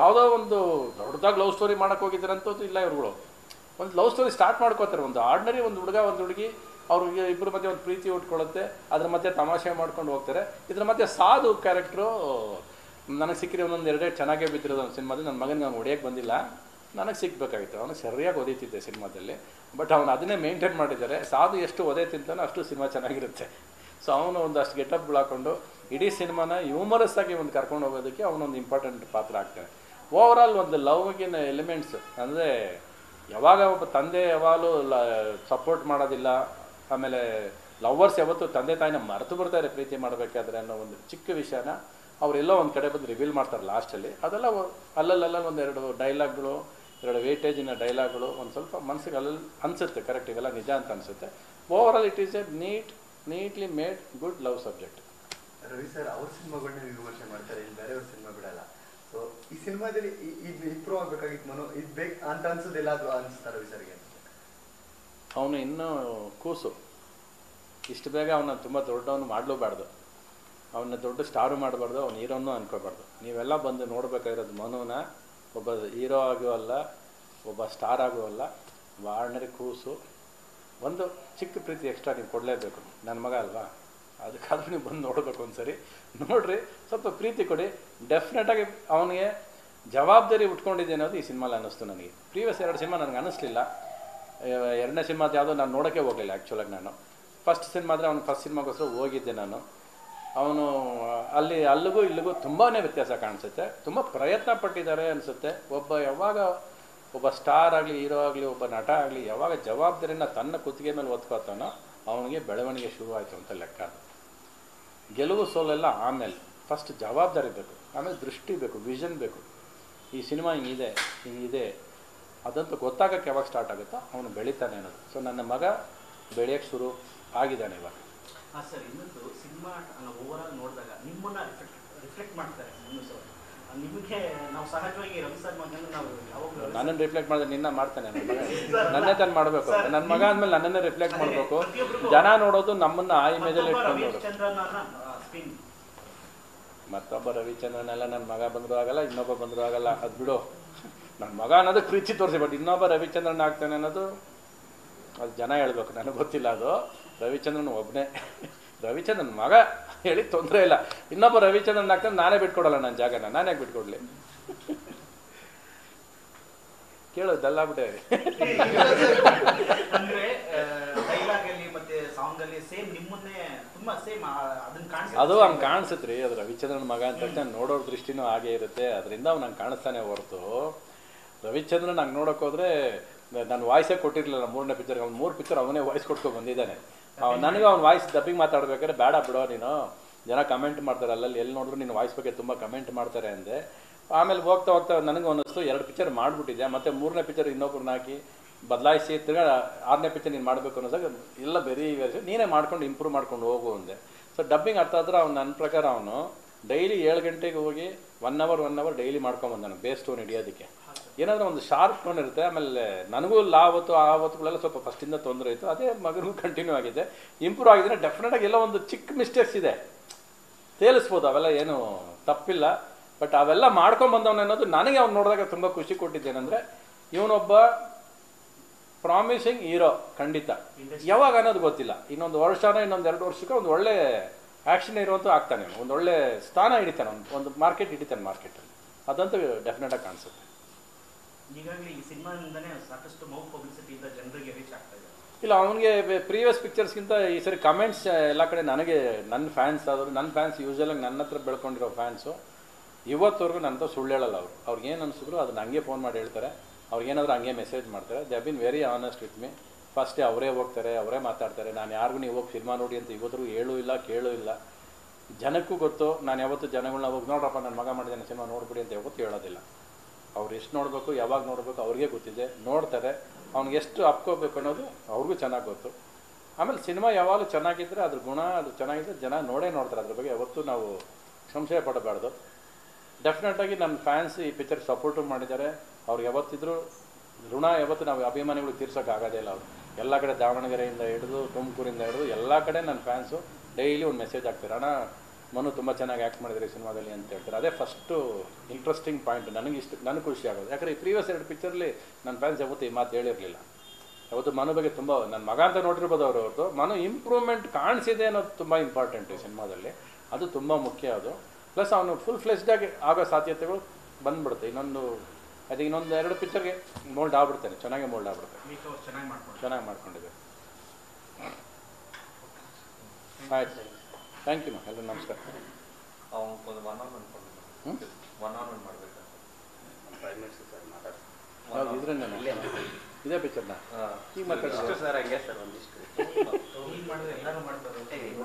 ಯಾವುದೋ ಒಂದು ದೊಡ್ಡದಾಗಿ ಲವ್ ಸ್ಟೋರಿ ಮಾಡೋಕ್ಕೆ ಹೋಗಿದ್ದಾರಂತೂ ಇಲ್ಲ ಇವ್ರುಗಳು ಒಂದು ಲವ್ ಸ್ಟೋರಿ ಸ್ಟಾರ್ಟ್ ಮಾಡ್ಕೋತಾರೆ ಒಂದು ಆರ್ಡಿನರಿ ಒಂದು ಹುಡುಗ ಒಂದು ಹುಡುಗಿ ಅವ್ರಿಗೆ ಇಬ್ಬರ ಮಧ್ಯೆ ಒಂದು ಪ್ರೀತಿ ಉಟ್ಕೊಳ್ಳುತ್ತೆ ಅದ್ರ ಮಧ್ಯೆ ತಮಾಷೆ ಮಾಡ್ಕೊಂಡು ಹೋಗ್ತಾರೆ ಇದ್ರ ಮಧ್ಯೆ ಸಾಧು ಕ್ಯಾರೆಕ್ಟ್ರು ನನಗೆ ಸಿಕ್ಕಿರೋ ಒಂದೊಂದು ಎರಡೇ ಚೆನ್ನಾಗೇ ಬಿದ್ದಿರೋದು ಒಂದು ಸಿನಿಮಾದಲ್ಲಿ ನನ್ನ ಮಗನಿಗೆ ನಾನು ಹೊಡೆಯೋಕ್ಕೆ ಬಂದಿಲ್ಲ ನನಗೆ ಸಿಗಬೇಕಾಗಿತ್ತು ಅವನು ಸರಿಯಾಗಿ ಓದೈತಿದ್ದೆ ಸಿನಿಮಾದಲ್ಲಿ ಬಟ್ ಅವನು ಅದನ್ನೇ ಮೇಂಟೈನ್ ಮಾಡಿದ್ದಾರೆ ಸಾಧು ಎಷ್ಟು ಓದೈತಿಂತಾನೋ ಅಷ್ಟು ಸಿನಿಮಾ ಚೆನ್ನಾಗಿರುತ್ತೆ ಸೊ ಅವನು ಒಂದಷ್ಟು ಗೆಟಪ್ಗಳು ಹಾಕ್ಕೊಂಡು ಇಡೀ ಸಿನಿಮಾನ ಹ್ಯೂಮರಸ್ ಆಗಿ ಒಂದು ಕರ್ಕೊಂಡು ಹೋಗೋದಕ್ಕೆ ಅವನೊಂದು ಇಂಪಾರ್ಟೆಂಟ್ ಪಾತ್ರ ಆಗ್ತಾನೆ ಓವರಾಲ್ ಒಂದು ಲವ್ಗಿನ ಎಲಿಮೆಂಟ್ಸ್ ಅಂದರೆ ಯಾವಾಗ ಒಬ್ಬ ತಂದೆ ಯಾವಾಗಲೂ ಲ ಸಪೋರ್ಟ್ ಮಾಡೋದಿಲ್ಲ ಆಮೇಲೆ ಲವ್ವರ್ಸ್ ಯಾವತ್ತೂ ತಂದೆ ತಾಯಿನ ಮರೆತು ಬರ್ತಾರೆ ಪ್ರೀತಿ ಮಾಡಬೇಕಾದ್ರೆ ಅನ್ನೋ ಒಂದು ಚಿಕ್ಕ ವಿಷಯನ ಅವರೆಲ್ಲೋ ಒಂದು ಕಡೆ ಬಂದು ರಿವೀಲ್ ಮಾಡ್ತಾರೆ ಲಾಸ್ಟಲ್ಲಿ ಅದೆಲ್ಲ ಅಲ್ಲಲ್ಲ ಒಂದೆರಡು ಡೈಲಾಗ್ಗಳು ಎರಡು ವೇಟೇಜಿನ ಡೈಲಾಗ್ಗಳು ಒಂದು ಸ್ವಲ್ಪ ಮನಸ್ಸಿಗೆ ಅಲ್ಲಲ್ಲಿ ಅನಿಸುತ್ತೆ ಕರೆಕ್ಟ್ ಇವೆಲ್ಲ ನಿಜ ಅಂತ ಅನಿಸುತ್ತೆ overall it is a neat neatly made good love subject Ravi sir ಅವ್ರ ಸಿನಿಮಾಗಳನ್ನ ವಿಮರ್ಶೆ ಮಾಡ್ತಾರೆ ಇಲ್ಲಿ ಬೇರೆಯವ್ರ ಸಿನಿಮಾ ಬಿಡಲ್ಲ ಸೊ ಈ ಸಿನಿಮಾದಲ್ಲಿ ಇದು ಇಂಪ್ರೂವ್ ಆಗಬೇಕಾಗಿತ್ತು ಮನೋ ಇದು ಬೇಕು ಅಂತ ಅನ್ಸೋದಿಲ್ಲ ಅದು ಅನಿಸ್ತಾ ರವಿ ಸರ್ಗೆ ಅವನು ಇನ್ನೂ ಕೂಸು ಇಷ್ಟು ಬೇಗ ಅವನ ತುಂಬ ದೊಡ್ಡವನು ಮಾಡಲೂಬಾರ್ದು ಅವನ್ನ ದೊಡ್ಡ ಸ್ಟಾರು ಮಾಡಬಾರ್ದು ಅವ್ನು ಹೀರೋನು ಅನ್ಕೋಬಾರ್ದು ನೀವೆಲ್ಲ ಬಂದು ನೋಡಬೇಕಾಗಿರೋದು ಮನೋನ ಒಬ್ಬ ಹೀರೋ ಆಗುವಲ್ಲ ಒಬ್ಬ ಸ್ಟಾರ್ ಆಗುವಲ್ಲ ವಾರ್ನರ್ ಕೂಸು ಒಂದು ಚಿಕ್ಕ ಪ್ರೀತಿ ಎಕ್ಸ್ಟ್ರಾ ನೀವು ಕೊಡಲೇಬೇಕು ನನ್ನ ಮಗ ಅಲ್ವಾ ಅದಕ್ಕಾದ್ರೂ ನೀವು ಬಂದು ನೋಡಬೇಕು ಒಂದ್ಸರಿ ನೋಡಿರಿ ಸ್ವಲ್ಪ ಪ್ರೀತಿ ಕೊಡಿ ಡೆಫಿನೆಟಾಗಿ ಅವನಿಗೆ ಜವಾಬ್ದಾರಿ ಉಟ್ಕೊಂಡಿದ್ದೆ ಅನ್ನೋದು ಈ ಸಿನಿಮಾಲಿ ಅನ್ನಿಸ್ತು ನನಗೆ ಪ್ರೀವಿಯಸ್ ಎರಡು ಸಿನಿಮಾ ನನಗೆ ಅನ್ನಿಸ್ಲಿಲ್ಲ ಎರಡನೇ ಸಿನಿಮಾದ ಯಾವುದೋ ನಾನು ನೋಡೋಕ್ಕೆ ಹೋಗಲಿಲ್ಲ ಆ್ಯಕ್ಚುಲಾಗಿ ನಾನು ಫಸ್ಟ್ ಸಿನಿಮಾ ಆದರೆ ಅವ್ನು ಫಸ್ಟ್ ಸಿನಿಮಾಗೋಸ್ಕರ ಹೋಗಿದ್ದೆ ನಾನು ಅವನು ಅಲ್ಲಿ ಅಲ್ಲಿಗೂ ಇಲ್ಲಿಗೂ ತುಂಬಾ ವ್ಯತ್ಯಾಸ ಕಾಣಿಸುತ್ತೆ ತುಂಬ ಪ್ರಯತ್ನ ಪಟ್ಟಿದ್ದಾರೆ ಅನಿಸುತ್ತೆ ಒಬ್ಬ ಯಾವಾಗ ಒಬ್ಬ ಸ್ಟಾರ್ ಆಗಲಿ ಹೀರೋ ಆಗಲಿ ಒಬ್ಬ ನಟ ಆಗಲಿ ಯಾವಾಗ ಜವಾಬ್ದಾರಿನ ತನ್ನ ಕುತ್ತಿಗೆ ಮೇಲೆ ಒತ್ಕೋತಾನೋ ಅವನಿಗೆ ಬೆಳವಣಿಗೆ ಶುರುವಾಯಿತು ಅಂತ ಲೆಕ್ಕ ಗೆಲುವು ಸೋಲೆಲ್ಲ ಆಮೇಲೆ ಫಸ್ಟ್ ಜವಾಬ್ದಾರಿ ಬೇಕು ಆಮೇಲೆ ದೃಷ್ಟಿ ಬೇಕು ವಿಷನ್ ಬೇಕು ಈ ಸಿನಿಮಾ ಹಿಂಗಿದೆ ಹಿಂಗಿದೆ ಅದಂತೂ ಗೊತ್ತಾಗೋಕ್ಕೆ ಯಾವಾಗ ಸ್ಟಾರ್ಟ್ ಆಗುತ್ತೋ ಅವನು ಬೆಳೀತಾನೆ ಅನ್ನೋದು ಸೊ ನನ್ನ ಮಗ ಬೆಳೆಯೋಕ್ಕೆ ಶುರು ಆಗಿದ್ದಾನೆ ಇವಾಗ ಹಾಂ ಸರ್ ಇನ್ನೊಂದು ಸಿನಿಮಾ ಓವರಾಲ್ ನೋಡಿದಾಗ ನಿಮ್ಮನ್ನು ರಿಫ್ಲೆಕ್ಟ್ ರಿಫ್ಲೆಕ್ಟ್ ಮಾಡ್ತಾರೆ ನಿಮಗೆ ನಾವು ಸಹಜವಾಗಿ ರವಿ ಸರ್ ಮಗನ ನಾವು ಯಾವಾಗ ನನ್ನನ್ನು ರಿಫ್ಲೆಕ್ಟ್ ಮಾಡಿದ್ರೆ ನಿನ್ನ ಮಾಡ್ತಾನೆ ನನ್ನ ಮಗ ನನ್ನೇ ತಾನು ಮಾಡಬೇಕು ನನ್ನ ಮಗ ಅಂದಮೇಲೆ ನನ್ನನ್ನೇ ರಿಫ್ಲೆಕ್ಟ್ ಮಾಡಬೇಕು ಜನ ನೋಡೋದು ನಮ್ಮನ್ನು ಆ ಇಮೇಜಲ್ಲಿ ಇಟ್ಕೊಂಡು ನೋಡೋದು ಮತ್ತೊಬ್ಬ ರವಿಚಂದ್ರನೆಲ್ಲ ನನ್ನ ಮಗ ಬಂದರೂ ಆಗಲ್ಲ ಇನ್ನೊಬ್ಬ ಬಂದರೂ ಆಗಲ್ಲ ಅದು ಬಿಡು ನನ್ನ ಮಗ ಅನ್ನೋದು ಪ್ರೀತಿ ತೋರಿಸಿ ಬಟ್ ಇನ್ನೊಬ್ಬ ರವಿಚಂದ್ರನ್ ಆಗ್ತಾನೆ ಅನ್ನೋದು ಅದು ಜನ ಹೇಳ್ಬೇಕು ನನಗೆ ಗೊತ್ತಿಲ್ಲ ಅದು ರವಿಚಂದ್ರನ್ ಒಬ್ಬನೇ ರವಿಚಂದ್ರನ್ ಮಗ ಹೇಳಿ ತೊಂದರೆ ಇಲ್ಲ ಇನ್ನೊಬ್ಬ ರವಿಚಂದ್ರನ್ ಆಗ್ತಾನೆ ನಾನೇ ಬಿಟ್ಕೊಡಲ್ಲ ನನ್ನ ಜಾಗನ ನಾನೇ ಬಿಟ್ಕೊಡ್ಲಿ ಕೇಳೋದಲ್ಲ ಬಿಟ್ಟೆ ಅದು ಹಂಗೆ ಕಾಣಿಸುತ್ತ್ರಿ ಅದು ರವಿಚಂದ್ರನ್ ಮಗ ಅಂತ ತಕ್ಷಣ ನೋಡೋರ ದೃಷ್ಟಿನೂ ಹಾಗೆ ಇರುತ್ತೆ ಅದರಿಂದ ಅವ್ನು ನಂಗೆ ಕಾಣಿಸ್ತಾನೆ ಹೊರತು ರವಿಚಂದ್ರನ್ ಹಂಗೆ ನೋಡೋಕ್ಕೋದ್ರೆ ನಾನು ವಾಯ್ಸೇ ಕೊಟ್ಟಿರಲಿಲ್ಲ ಮೂರನೇ ಪಿಕ್ಚರ್ಗೆ ಅವ್ನು ಮೂರು ಪಿಕ್ಚರ್ ಅವನೇ ವಾಯ್ಸ್ ಕೊಟ್ಕೊಂಡು ಬಂದಿದ್ದಾನೆ ಅವ್ ನನಗೆ ಅವ್ನು ವಾಯ್ಸ್ ಡಬ್ಬಿಂಗ್ ಮಾತಾಡ್ಬೇಕಾದ್ರೆ ಬೇಡ ಬಿಡೋ ನೀನು ಜನ ಕಮೆಂಟ್ ಮಾಡ್ತಾರೆ ಅಲ್ಲಲ್ಲಿ ಎಲ್ಲಿ ನೋಡಿದ್ರು ನೀನು ವಾಯ್ಸ್ ಬಗ್ಗೆ ತುಂಬ ಕಮೆಂಟ್ ಮಾಡ್ತಾರೆ ಅಂದೆ ಆಮೇಲೆ ಹೋಗ್ತಾ ಹೋಗ್ತಾ ನನಗೂ ಅನ್ನಿಸ್ತು ಎರಡು ಪಿಕ್ಚರ್ ಮಾಡಿಬಿಟ್ಟಿದ್ದೆ ಮತ್ತು ಮೂರನೇ ಪಿಕ್ಚರ್ ಇನ್ನೊಬ್ರನ್ನ ಹಾಕಿ ಬದಲಾಯಿಸಿ ತಿರ್ಗಾ ಆರನೇ ಪಿಕ್ಚರ್ ನೀನು ಮಾಡಬೇಕು ಅನ್ನೋದಾಗ ಎಲ್ಲ ಬೇರೆ ನೀನೇ ಮಾಡ್ಕೊಂಡು ಇಂಪ್ರೂವ್ ಮಾಡ್ಕೊಂಡು ಹೋಗು ಅಂದೆ ಸೊ ಡಬ್ಬಿಂಗ್ ಅರ್ಥ ಆದ್ರೆ ಅವ್ನು ನನ್ನ ಪ್ರಕಾರ ಅವನು ಡೈಲಿ ಏಳು ಗಂಟೆಗೆ ಹೋಗಿ one hour one hour daily ಮಾಡ್ಕೊಂಬಂದು ನಾನು ಬೇಸ್ ಟೋನ್ ಹಿಡಿಯೋದಕ್ಕೆ ಏನಾದರೂ ಒಂದು ಶಾರ್ಪ್ ಟೋನ್ ಇರುತ್ತೆ ಆಮೇಲೆ ನನಗೂ ಲಾ ಹೊತ್ತು ಆ ಹೊತ್ತುಗಳೆಲ್ಲ ಸ್ವಲ್ಪ ಫಸ್ಟಿಂದ ತೊಂದರೆ ಇತ್ತು ಅದೇ ಮಗನಿಗೂ ಕಂಟಿನ್ಯೂ ಆಗಿದೆ ಇಂಪ್ರೂವ್ ಆಗಿದೆ ಡೆಫಿನೆಟಾಗಿ ಎಲ್ಲ ಒಂದು ಚಿಕ್ಕ ಮಿಸ್ಟೇಕ್ಸ್ ಇದೆ ತೇಲಿಸ್ಬೋದು, ಅವೆಲ್ಲ ಏನು ತಪ್ಪಿಲ್ಲ. ಬಟ್ ಅವೆಲ್ಲ ಮಾಡ್ಕೊಂಬಂದವನು ಅನ್ನೋದು ನನಗೆ ಅವ್ನು ನೋಡಿದಾಗ ತುಂಬ ಖುಷಿ ಕೊಟ್ಟಿದ್ದೇನೆಂದರೆ ಇವನೊಬ್ಬ ಪ್ರಾಮಿಸಿಂಗ್ ಹೀರೋ ಖಂಡಿತ. ಯಾವಾಗ ಅನ್ನೋದು ಗೊತ್ತಿಲ್ಲ, ಇನ್ನೊಂದು ವರ್ಷನ ಇನ್ನೊಂದು ಎರಡು ವರ್ಷಕ್ಕೆ ಒಂದು ಒಳ್ಳೆ ಆ್ಯಕ್ಷನ್ ಇರುವಂತೂ ಆಗ್ತಾನೆ, ಒಂದು ಒಳ್ಳೆ ಸ್ಥಾನ ಹಿಡಿತಾನೆ, ಒಂದು ಒಂದು ಮಾರ್ಕೆಟ್ ಹಿಡಿತಾನೆ ಮಾರ್ಕೆಟಲ್ಲಿ, ಅದಂತೂ ಡೆಫಿನೆಟಾಗಿ ಕಾಣಿಸುತ್ತೆ. ಈಗಾಗಲೇ ಈ ಸಿನಿಮಾದಿಂದನೇ ಸಾಕಷ್ಟು ಮೌತ್ ಪಬ್ಲಿಸಿಟಿಯಿಂದ ಜನರಿಗೆ ರೀಚ್ ಆಗ್ತಾ ಇದೆ. ಇಲ್ಲ, ಅವನಿಗೆ ಪ್ರೀವಿಯಸ್ ಪಿಕ್ಚರ್ಸ್ಗಿಂತ ಈ ಸರಿ ಕಮೆಂಟ್ಸ್ ಎಲ್ಲ ಕಡೆ ನನಗೆ, ನನ್ನ ಫ್ಯಾನ್ಸ್ ಆದರು, ನನ್ನ ಫ್ಯಾನ್ಸ್ ಯೂಶ್ವಲಾಗಿ ನನ್ನ ಹತ್ರ ಬೆಳ್ಕೊಂಡಿರೋ ಫ್ಯಾನ್ಸು ಇವತ್ತವರೆಗೂ ನನ್ನಂತ ಸುಳ್ಳು ಹೇಳಲ್ಲ. ಅವರು ಅವ್ರಿಗೇನು ಅನಿಸಿದ್ರು ಅದನ್ನ ಹಂಗೆ ಫೋನ್ ಮಾಡಿ ಹೇಳ್ತಾರೆ, ಅವ್ರಿಗೇನಾದರೂ ಹಂಗೆ ಮೆಸೇಜ್ ಮಾಡ್ತಾರೆ. They have been very honest with me. ಫಸ್ಟೇ ಅವರೇ ಹೋಗ್ತಾರೆ, ಅವರೇ ಮಾತಾಡ್ತಾರೆ. ನಾನು ಯಾರಿಗೂ ನೀವು ಹೋಗಿ ಸಿನಿಮಾ ನೋಡಿ ಅಂತ ಇವತ್ತರೂ ಹೇಳೂ ಇಲ್ಲ, ಕೇಳೂ ಇಲ್ಲ. ಜನಕ್ಕೂ ಗೊತ್ತು, ನಾನು ಯಾವತ್ತೂ ಜನಗಳನ್ನ ಹೋಗಿ ನೋಡ್ರಪ್ಪ ನನ್ನ ಮಗ ಮಾಡಿದ್ದಾನೆ ಸಿನಿಮಾ ನೋಡ್ಬಿಡಿ ಅಂತ ಯಾವತ್ತೂ ಹೇಳೋದಿಲ್ಲ. ಅವ್ರು ಎಷ್ಟು ನೋಡಬೇಕು, ಯಾವಾಗ ನೋಡಬೇಕು ಅವ್ರಿಗೆ ಗೊತ್ತಿದೆ, ನೋಡ್ತಾರೆ. ಅವ್ನಿಗೆ ಎಷ್ಟು ಅಪ್ಕೋಬೇಕು ಅನ್ನೋದು ಅವ್ರಿಗೂ ಚೆನ್ನಾಗಿ ಗೊತ್ತು. ಆಮೇಲೆ ಸಿನಿಮಾ ಯಾವಾಗಲೂ ಚೆನ್ನಾಗಿದ್ದರೆ ಅದ್ರ ಗುಣ ಅದು ಚೆನ್ನಾಗಿದ್ದರೆ ಜನ ನೋಡೇ ನೋಡ್ತಾರೆ. ಅದ್ರ ಬಗ್ಗೆ ಯಾವತ್ತೂ ನಾವು ಸಂಶಯ ಪಡಬಾರ್ದು. ಡೆಫಿನೆಟಾಗಿ ನನ್ನ ಫ್ಯಾನ್ಸ್ ಈ ಪಿಕ್ಚರ್ ಸಪೋರ್ಟು ಮಾಡಿದ್ದಾರೆ. ಅವ್ರು ಯಾವತ್ತಿದ್ರೂ ಋಣ ಯಾವತ್ತು ನಾವು ಅಭಿಮಾನಿಗಳು ತೀರ್ಸೋಕ್ಕಾಗೋದೇ ಇಲ್ಲ. ಅವರು ಎಲ್ಲ ಕಡೆ ದಾವಣಗೆರೆಯಿಂದ ಹಿಡಿದು ತುಮಕೂರಿಂದ ಹಿಡಿದು ಎಲ್ಲ ಕಡೆ ನನ್ನ ಫ್ಯಾನ್ಸು ಡೈಲಿ ಒಂದು ಮೆಸೇಜ್ ಹಾಕ್ತಾರೆ, ಅಣ್ಣ ಮನು ತುಂಬ ಚೆನ್ನಾಗಿ ಆ್ಯಕ್ಟ್ ಮಾಡಿದ್ದಾರೆ ಸಿನಿಮಾದಲ್ಲಿ ಅಂತ ಹೇಳ್ತಾರೆ. ಅದೇ ಫಸ್ಟು ಇಂಟ್ರೆಸ್ಟಿಂಗ್ ಪಾಯಿಂಟ್ ನನಗೆ, ಇಷ್ಟು ನನಗೆ ಖುಷಿ ಆಗೋದು. ಯಾಕಂದರೆ ಈ ಪ್ರೀವಿಯಸ್ ಎರಡು ಪಿಕ್ಚರ್ಲಿ ನನ್ನ ಫ್ಯಾನ್ಸ್ ಯಾವತ್ತು ಈ ಮಾತು ಹೇಳಿರಲಿಲ್ಲ. ಯಾವತ್ತು ಮನು ಬಗ್ಗೆ ತುಂಬ ನನ್ನ ಮಗ ಅಂತ ನೋಡಿರ್ಬೋದು ಅವರು, ಅವ್ರದ್ದು ಮನು ಇಂಪ್ರೂವ್ಮೆಂಟ್ ಕಾಣಿಸಿದೆ ಅನ್ನೋದು ತುಂಬ ಇಂಪಾರ್ಟೆಂಟು ಸಿನಿಮಾದಲ್ಲಿ, ಅದು ತುಂಬ ಮುಖ್ಯ. ಅದು ಪ್ಲಸ್ ಅವನು ಫುಲ್ ಫ್ಲೆಜ್ಡಾಗಿ ಆಗೋ ಸಾಧ್ಯತೆಗಳು ಬಂದುಬಿಡುತ್ತೆ. ಇನ್ನೊಂದು ಅದಕ್ಕೆ ಇನ್ನೊಂದು ಎರಡು ಪಿಕ್ಚರ್ಗೆ ಮೋಲ್ಡ್ ಆಗ್ಬಿಡ್ತಾನೆ, ಚೆನ್ನಾಗಿ ಮೋಲ್ಡ್ ಆಗ್ಬಿಡ್ತಾನೆ, ಚೆನ್ನಾಗಿ ಮಾಡ್ಕೊಂಡಿದ್ದಾರೆ. ಆಯ್ತು ಸರ್, ಥ್ಯಾಂಕ್ ಯು ಮಾ, ಎಲ್ಲರೂ ನಮಸ್ಕಾರ. ಇದೇ ಪಿಕ್ಚರ್ನ ಈಗ ಮಾತಾಡ್ತಾರೆ.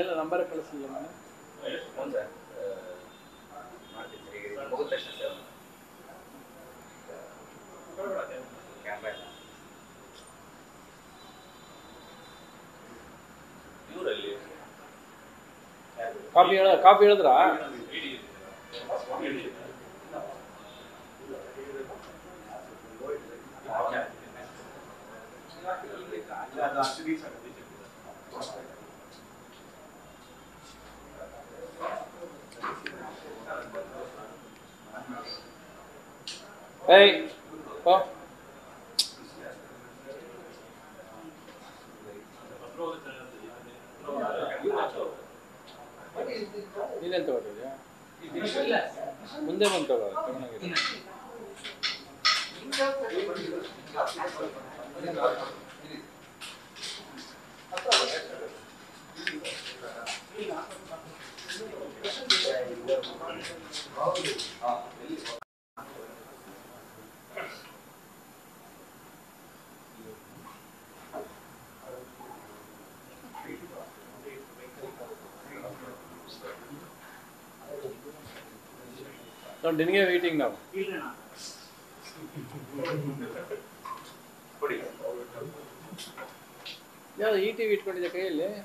ಎಲ್ಲ ನಂಬರ್ ಕಳಿಸಿಲ್ಲ ನಾನು. ಕಾಫಿ ಹೇಳ ಕಾಫಿ ಹೇಳಿದ್ರಾ? Okay. Hey, oh. Didn't order, yeah. So dinner is waiting now. Yeah, eat it. What is the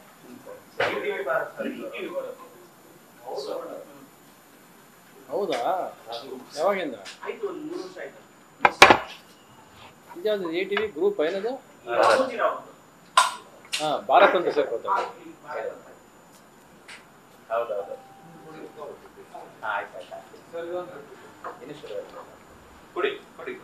how that? How again that? I don't know. This is the E T V group, right? No, no. Ah, Bharat is separate. How that? I thought. Sir, you put it, put it.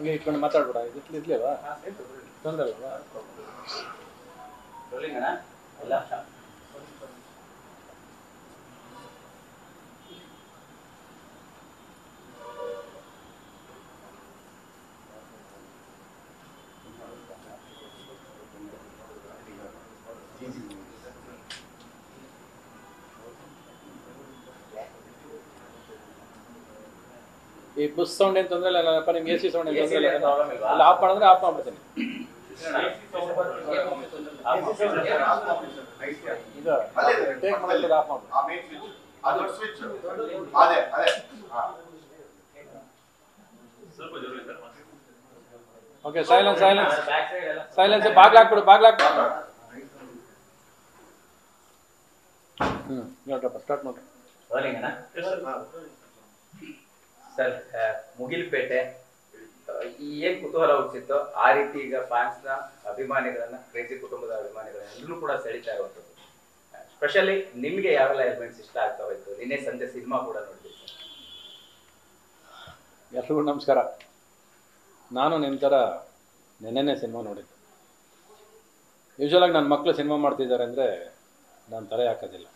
Ange ikkon matadbara idu idleva tondalava rolling ana ella ಈ bus sound ಅಂತ ಅಂದ್ರೆ ಅಲ್ಲ ಅಪ್ಪ ನಿಮಗೆ AC sound ಅಂತ ಅಂದ್ರೆ ಅಲ್ಲ app ಮಾಡಿದ್ರೆ ಆಪ್ ಮಾಡ್ಬಿಡ್ತೀನಿ ಇದು ಟೇಕ್ ಮಾಡಿದ್ರೆ ಆಪ್ ಮಾಡ್ಬಿಡು ಆ ಮೇನ್ ಸ್ವಿಚ್ ಅದು ಸ್ವಿಚ್ ಅದೇ ಅದೇ ಸ್ವಲ್ಪ ಜೋರು ಇದ್ದರೆ ಮಾತ್ರ okay silence silence back side ಎಲ್ಲ ಸೈಲೆನ್ಸ್ ಬಾಗ್ಲ ಹಾಕ್ಬಿಡು ಬಾಗ್ಲ ಹಾಕ್ಬಿಡು ಹ್ಮ್ ನೋಡಪ್ಪ ಸ್ಟಾರ್ಟ್ ಮಾಡು ರೋಲಿಂಗ್ ಅಣ್ಣ ಸರ್ ಮುಗಿಲ್ ಪೇಟೆ ಏನು ಕುತೂಹಲ ಹುಟ್ಟಿಸಿತ್ತು ಆ ರೀತಿ ಈಗ ಫ್ಯಾನ್ಸ್ನ ಅಭಿಮಾನಿಗಳನ್ನ ಕ್ರೇಜಿ ಕುಟುಂಬದ ಅಭಿಮಾನಿಗಳನ್ನ ಎಲ್ಲರೂ ಕೂಡ ಸೆಳೀತಾ ಇರುವಂಥದ್ದು ಸ್ಪೆಷಲಿ ನಿಮಗೆ ಯಾವೆಲ್ಲ ಎಲಿಮೆಂಟ್ಸ್ ಇಷ್ಟ ಆಗ್ತಾ ಹೋಯ್ತು ನಿನ್ನೆ ಸಂಜೆ ಸಿನಿಮಾ ಕೂಡ ನೋಡಿದ್ವಿ ಎಲ್ಲರಿಗೂ ನಮಸ್ಕಾರ ನಾನು ನಿಮ್ಮ ಥರ ನೆನ್ನೆನೇ ಸಿನಿಮಾ ನೋಡಿದ್ದೆ ಯೂಶ್ವಲಾಗಿ ನನ್ನ ಮಕ್ಕಳು ಸಿನಿಮಾ ಮಾಡ್ತಿದ್ದಾರೆ ಅಂದರೆ ನಾನು ತಲೆ ಹಾಕೋದಿಲ್ಲ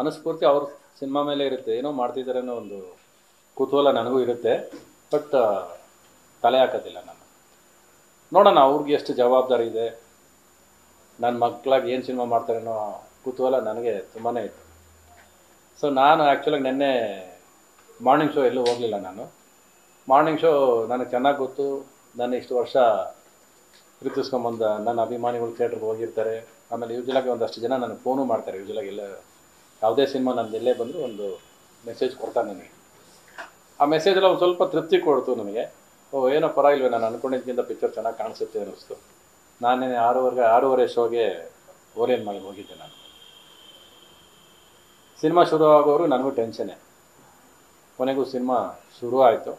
ಮನಸ್ಫೂರ್ತಿ ಅವ್ರ ಸಿನಿಮಾ ಮೇಲೆ ಇರುತ್ತೆ ಏನೋ ಮಾಡ್ತಿದ್ದಾರೆ ಅನ್ನೋ ಒಂದು ಕುತೂಹಲ ನನಗೂ ಇರುತ್ತೆ ಬಟ್ ತಲೆ ಹಾಕೋದಿಲ್ಲ ನಾನು ನೋಡೋಣ ಅವ್ರಿಗೆ ಎಷ್ಟು ಜವಾಬ್ದಾರಿ ಇದೆ ನನ್ನ ಮಕ್ಕಳಾಗಿ ಏನು ಸಿನಿಮಾ ಮಾಡ್ತಾರೆ ಅನ್ನೋ ಕುತೂಹಲ ನನಗೆ ತುಂಬಾ ಇತ್ತು ಸೊ ನಾನು ಆ್ಯಕ್ಚುಲಾಗಿ ನಿನ್ನೆ ಮಾರ್ನಿಂಗ್ ಶೋ ಎಲ್ಲೂ ಹೋಗಲಿಲ್ಲ ನಾನು ಮಾರ್ನಿಂಗ್ ಶೋ ನನಗೆ ಚೆನ್ನಾಗಿ ಗೊತ್ತು ನಾನು ಇಷ್ಟು ವರ್ಷ ಪ್ರೀತಿಸ್ಕೊಂಬಂದ ನನ್ನ ಅಭಿಮಾನಿಗಳು ಥಿಯೇಟ್ರಿಗೆ ಹೋಗಿರ್ತಾರೆ ಆಮೇಲೆ ಯೂಶ್ವಲಾಗಿ ಒಂದಷ್ಟು ಜನ ನನಗೆ ಫೋನು ಮಾಡ್ತಾರೆ ಯೂಶ್ವಲಾಗಿ ಎಲ್ಲ ಯಾವುದೇ ಸಿನಿಮಾ ನಂದು ಎಲ್ಲೇ ಬಂದರೂ ಒಂದು ಮೆಸೇಜ್ ಕೊಡ್ತಾರೆ ನನಗೆ ಆ ಮೆಸೇಜಲ್ಲಿ ಒಂದು ಸ್ವಲ್ಪ ತೃಪ್ತಿ ಕೊಡ್ತು ನನಗೆ ಓ ಏನೋ ಪರವಾಗಿಲ್ವೇ ನಾನು ಅಂದ್ಕೊಂಡಿದ್ದಕ್ಕಿಂತ ಪಿಕ್ಚರ್ ಚೆನ್ನಾಗಿ ಕಾಣಿಸುತ್ತೆ ಅನ್ನಿಸ್ತು ನಾನೇನು ಆರೂವರೆಗೆ ಆರೂವರೆ ಶೋಗೆ ಓಲೇನ್ ಮಾಡಿ ಹೋಗಿದ್ದೆ ನಾನು ಸಿನಿಮಾ ಶುರು ಆಗೋರು ನನಗೂ ಟೆನ್ಷನ್ನೇ ಕೊನೆಗೂ ಸಿನಿಮಾ ಶುರು ಆಯಿತು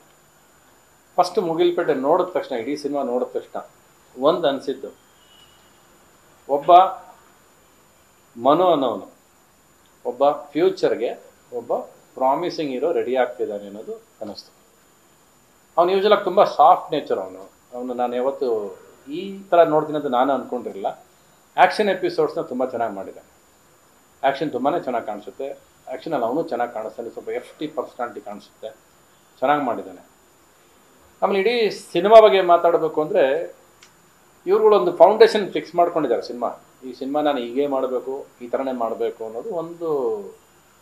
ಫಸ್ಟ್ ಮುಗಿಲ್ಪೇಟೆ ನೋಡಿದ ತಕ್ಷಣ ಇಡೀ ಸಿನಿಮಾ ನೋಡಿದ ತಕ್ಷಣ ಒಂದು ಅನಿಸಿದ್ದು ಒಬ್ಬ ಮನು ಅನ್ನೋನು ಒಬ್ಬ ಫ್ಯೂಚರ್ಗೆ ಒಬ್ಬ ಪ್ರಾಮಿಸಿಂಗ್ ಇರೋ ರೆಡಿ ಆಗ್ತಿದ್ದಾನೆ ಅನ್ನೋದು ಅನ್ನಿಸ್ತು ಅವ್ನು ಯೂಶ್ವಲಾಗಿ ತುಂಬ ಸಾಫ್ಟ್ ನೇಚರ್ ಅವನು ಅವನು ನಾನು ಯಾವತ್ತು ಈ ಥರ ನೋಡ್ತೀನಿ ಅಂತ ನಾನು ಅಂದ್ಕೊಂಡಿರಲಿಲ್ಲ ಆ್ಯಕ್ಷನ್ ಎಪಿಸೋಡ್ಸ್ನ ತುಂಬ ಚೆನ್ನಾಗಿ ಮಾಡಿದ್ದಾನೆ ಆ್ಯಕ್ಷನ್ ತುಂಬಾ ಚೆನ್ನಾಗಿ ಕಾಣಿಸುತ್ತೆ ಆ್ಯಕ್ಷನಲ್ಲಿ ಅವನು ಚೆನ್ನಾಗಿ ಕಾಣಿಸ್ತಾನೆ ಸ್ವಲ್ಪ ಎಫ್ ಟಿ ಪರ್ಸ್ನಾಲಿಟಿ ಕಾಣಿಸುತ್ತೆ ಚೆನ್ನಾಗಿ ಮಾಡಿದ್ದಾನೆ ಆಮೇಲೆ ಇಡೀ ಸಿನಿಮಾ ಬಗ್ಗೆ ಮಾತಾಡಬೇಕು ಅಂದರೆ ಇವ್ರುಗಳೊಂದು ಫೌಂಡೇಶನ್ ಫಿಕ್ಸ್ ಮಾಡ್ಕೊಂಡಿದ್ದಾರೆ ಸಿನಿಮಾ ಈ ಸಿನಿಮಾ ನಾನು ಹೀಗೆ ಮಾಡಬೇಕು ಈ ಥರನೇ ಮಾಡಬೇಕು ಅನ್ನೋದು ಒಂದು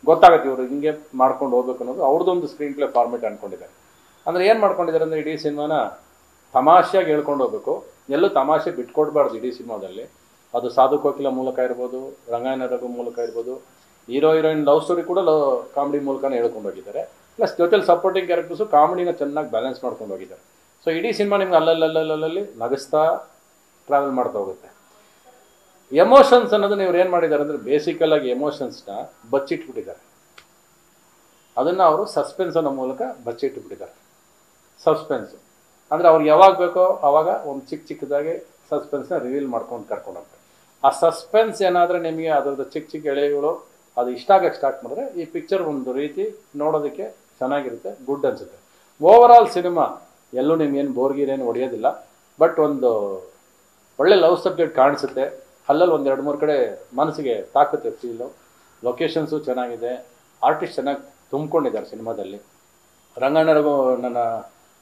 ಗೊತ್ತಾಗುತ್ತೆ ಇವರು ಹಿಂಗೆ ಮಾಡ್ಕೊಂಡು ಹೋಗ್ಬೇಕು ಅನ್ನೋದು ಅವ್ರದ್ದೊಂದು ಸ್ಕ್ರೀನ್ ಪ್ಲೇ ಫಾರ್ಮೆಟ್ ಅಂದ್ಕೊಂಡಿದ್ದಾರೆ ಅಂದರೆ ಏನು ಮಾಡ್ಕೊಂಡಿದ್ದಾರೆ ಅಂದರೆ ಇಡೀ ಸಿನಿಮಾನ ತಮಾಷೆಯಾಗಿ ಹೇಳ್ಕೊಂಡು ಹೋಗಬೇಕು, ಎಲ್ಲೂ ತಮಾಷೆ ಬಿಟ್ಕೊಡ್ಬಾರ್ದು. ಇಡೀ ಸಿನಿಮಾದಲ್ಲಿ ಅದು ಸಾಧು ಕೋಕಿಲ ಮೂಲಕ ಇರ್ಬೋದು, ರಂಗಾಯಣ ರಘು ಮೂಲಕ ಇರ್ಬೋದು, ಹೀರೋ ಹೀರೋಯಿನ್ ಲವ್ ಸ್ಟೋರಿ ಕೂಡ ಲವ್ ಕಾಮಿಡಿ ಮೂಲಕನೇ ಹೇಳ್ಕೊಂಡು ಹೋಗಿದ್ದಾರೆ. ಪ್ಲಸ್ ಜೊತೆಲಿ ಸಪೋರ್ಟಿಂಗ್ ಕ್ಯಾರೆಕ್ಟರ್ಸು ಕಾಮಿಡಿನ ಚೆನ್ನಾಗಿ ಬ್ಯಾಲೆನ್ಸ್ ಮಾಡ್ಕೊಂಡು ಹೋಗಿದ್ದಾರೆ. ಸೊ ಇಡೀ ಸಿನಿಮಾ ನಿಮ್ಗೆ ಅಲ್ಲಲ್ಲಲ್ಲಿ ನಗಿಸ್ತಾ ಟ್ರಾವೆಲ್ ಮಾಡ್ತಾ ಹೋಗುತ್ತೆ. ಎಮೋಷನ್ಸ್ ಅನ್ನೋದನ್ನ ಇವ್ರು ಏನು ಮಾಡಿದ್ದಾರೆ ಅಂದರೆ ಬೇಸಿಕಲಾಗಿ ಎಮೋಷನ್ಸ್ನ ಬಚ್ಚಿಟ್ಬಿಟ್ಟಿದ್ದಾರೆ. ಅದನ್ನು ಅವರು ಸಸ್ಪೆನ್ಸ್ ಅನ್ನೋ ಮೂಲಕ ಬಚ್ಚಿಟ್ಬಿಟ್ಟಿದ್ದಾರೆ. ಸಸ್ಪೆನ್ಸು ಅಂದರೆ ಅವ್ರಿಗೆ ಯಾವಾಗ ಬೇಕೋ ಆವಾಗ ಒಂದು ಚಿಕ್ಕ ಚಿಕ್ಕದಾಗಿ ಸಸ್ಪೆನ್ಸ್ನ ರಿವೀಲ್ ಮಾಡ್ಕೊಂಡು ಕರ್ಕೊಂಡು ಹೋಗ್ತಾರೆ. ಆ ಸಸ್ಪೆನ್ಸ್ ಏನಾದರೆ ನಿಮಗೆ ಅದರದ್ದು ಚಿಕ್ಕ ಚಿಕ್ಕ ಎಳೆಗಳು ಅದು ಇಷ್ಟ ಆಗಕ್ಕೆ ಸ್ಟಾರ್ಟ್ ಮಾಡಿದ್ರೆ ಈ ಪಿಕ್ಚರ್ ಒಂದು ರೀತಿ ನೋಡೋದಕ್ಕೆ ಚೆನ್ನಾಗಿರುತ್ತೆ, ಗುಡ್ ಅನಿಸುತ್ತೆ. ಓವರಾಲ್ ಸಿನಿಮಾ ಎಲ್ಲೂ ನಿಮ್ಗೇನು ಬೋರ್ಗಿರೇನು ಹೊಡೆಯೋದಿಲ್ಲ. ಬಟ್ ಒಂದು ಒಳ್ಳೆ ಲವ್ ಸಬ್ಜೆಕ್ಟ್ ಕಾಣಿಸುತ್ತೆ. ಅಲ್ಲಲ್ಲಿ ಒಂದು ಎರಡು ಮೂರು ಕಡೆ ಮನಸ್ಸಿಗೆ ತಾಕತ್ತೆ ಫೀಲು. ಲೊಕೇಶನ್ಸು ಚೆನ್ನಾಗಿದೆ, ಆರ್ಟಿಸ್ಟ್ ಚೆನ್ನಾಗಿ ತುಂಬ್ಕೊಂಡಿದ್ದಾರೆ ಸಿನಿಮಾದಲ್ಲಿ. ರಂಗಣ್ಣರಿಗೂ ನನ್ನ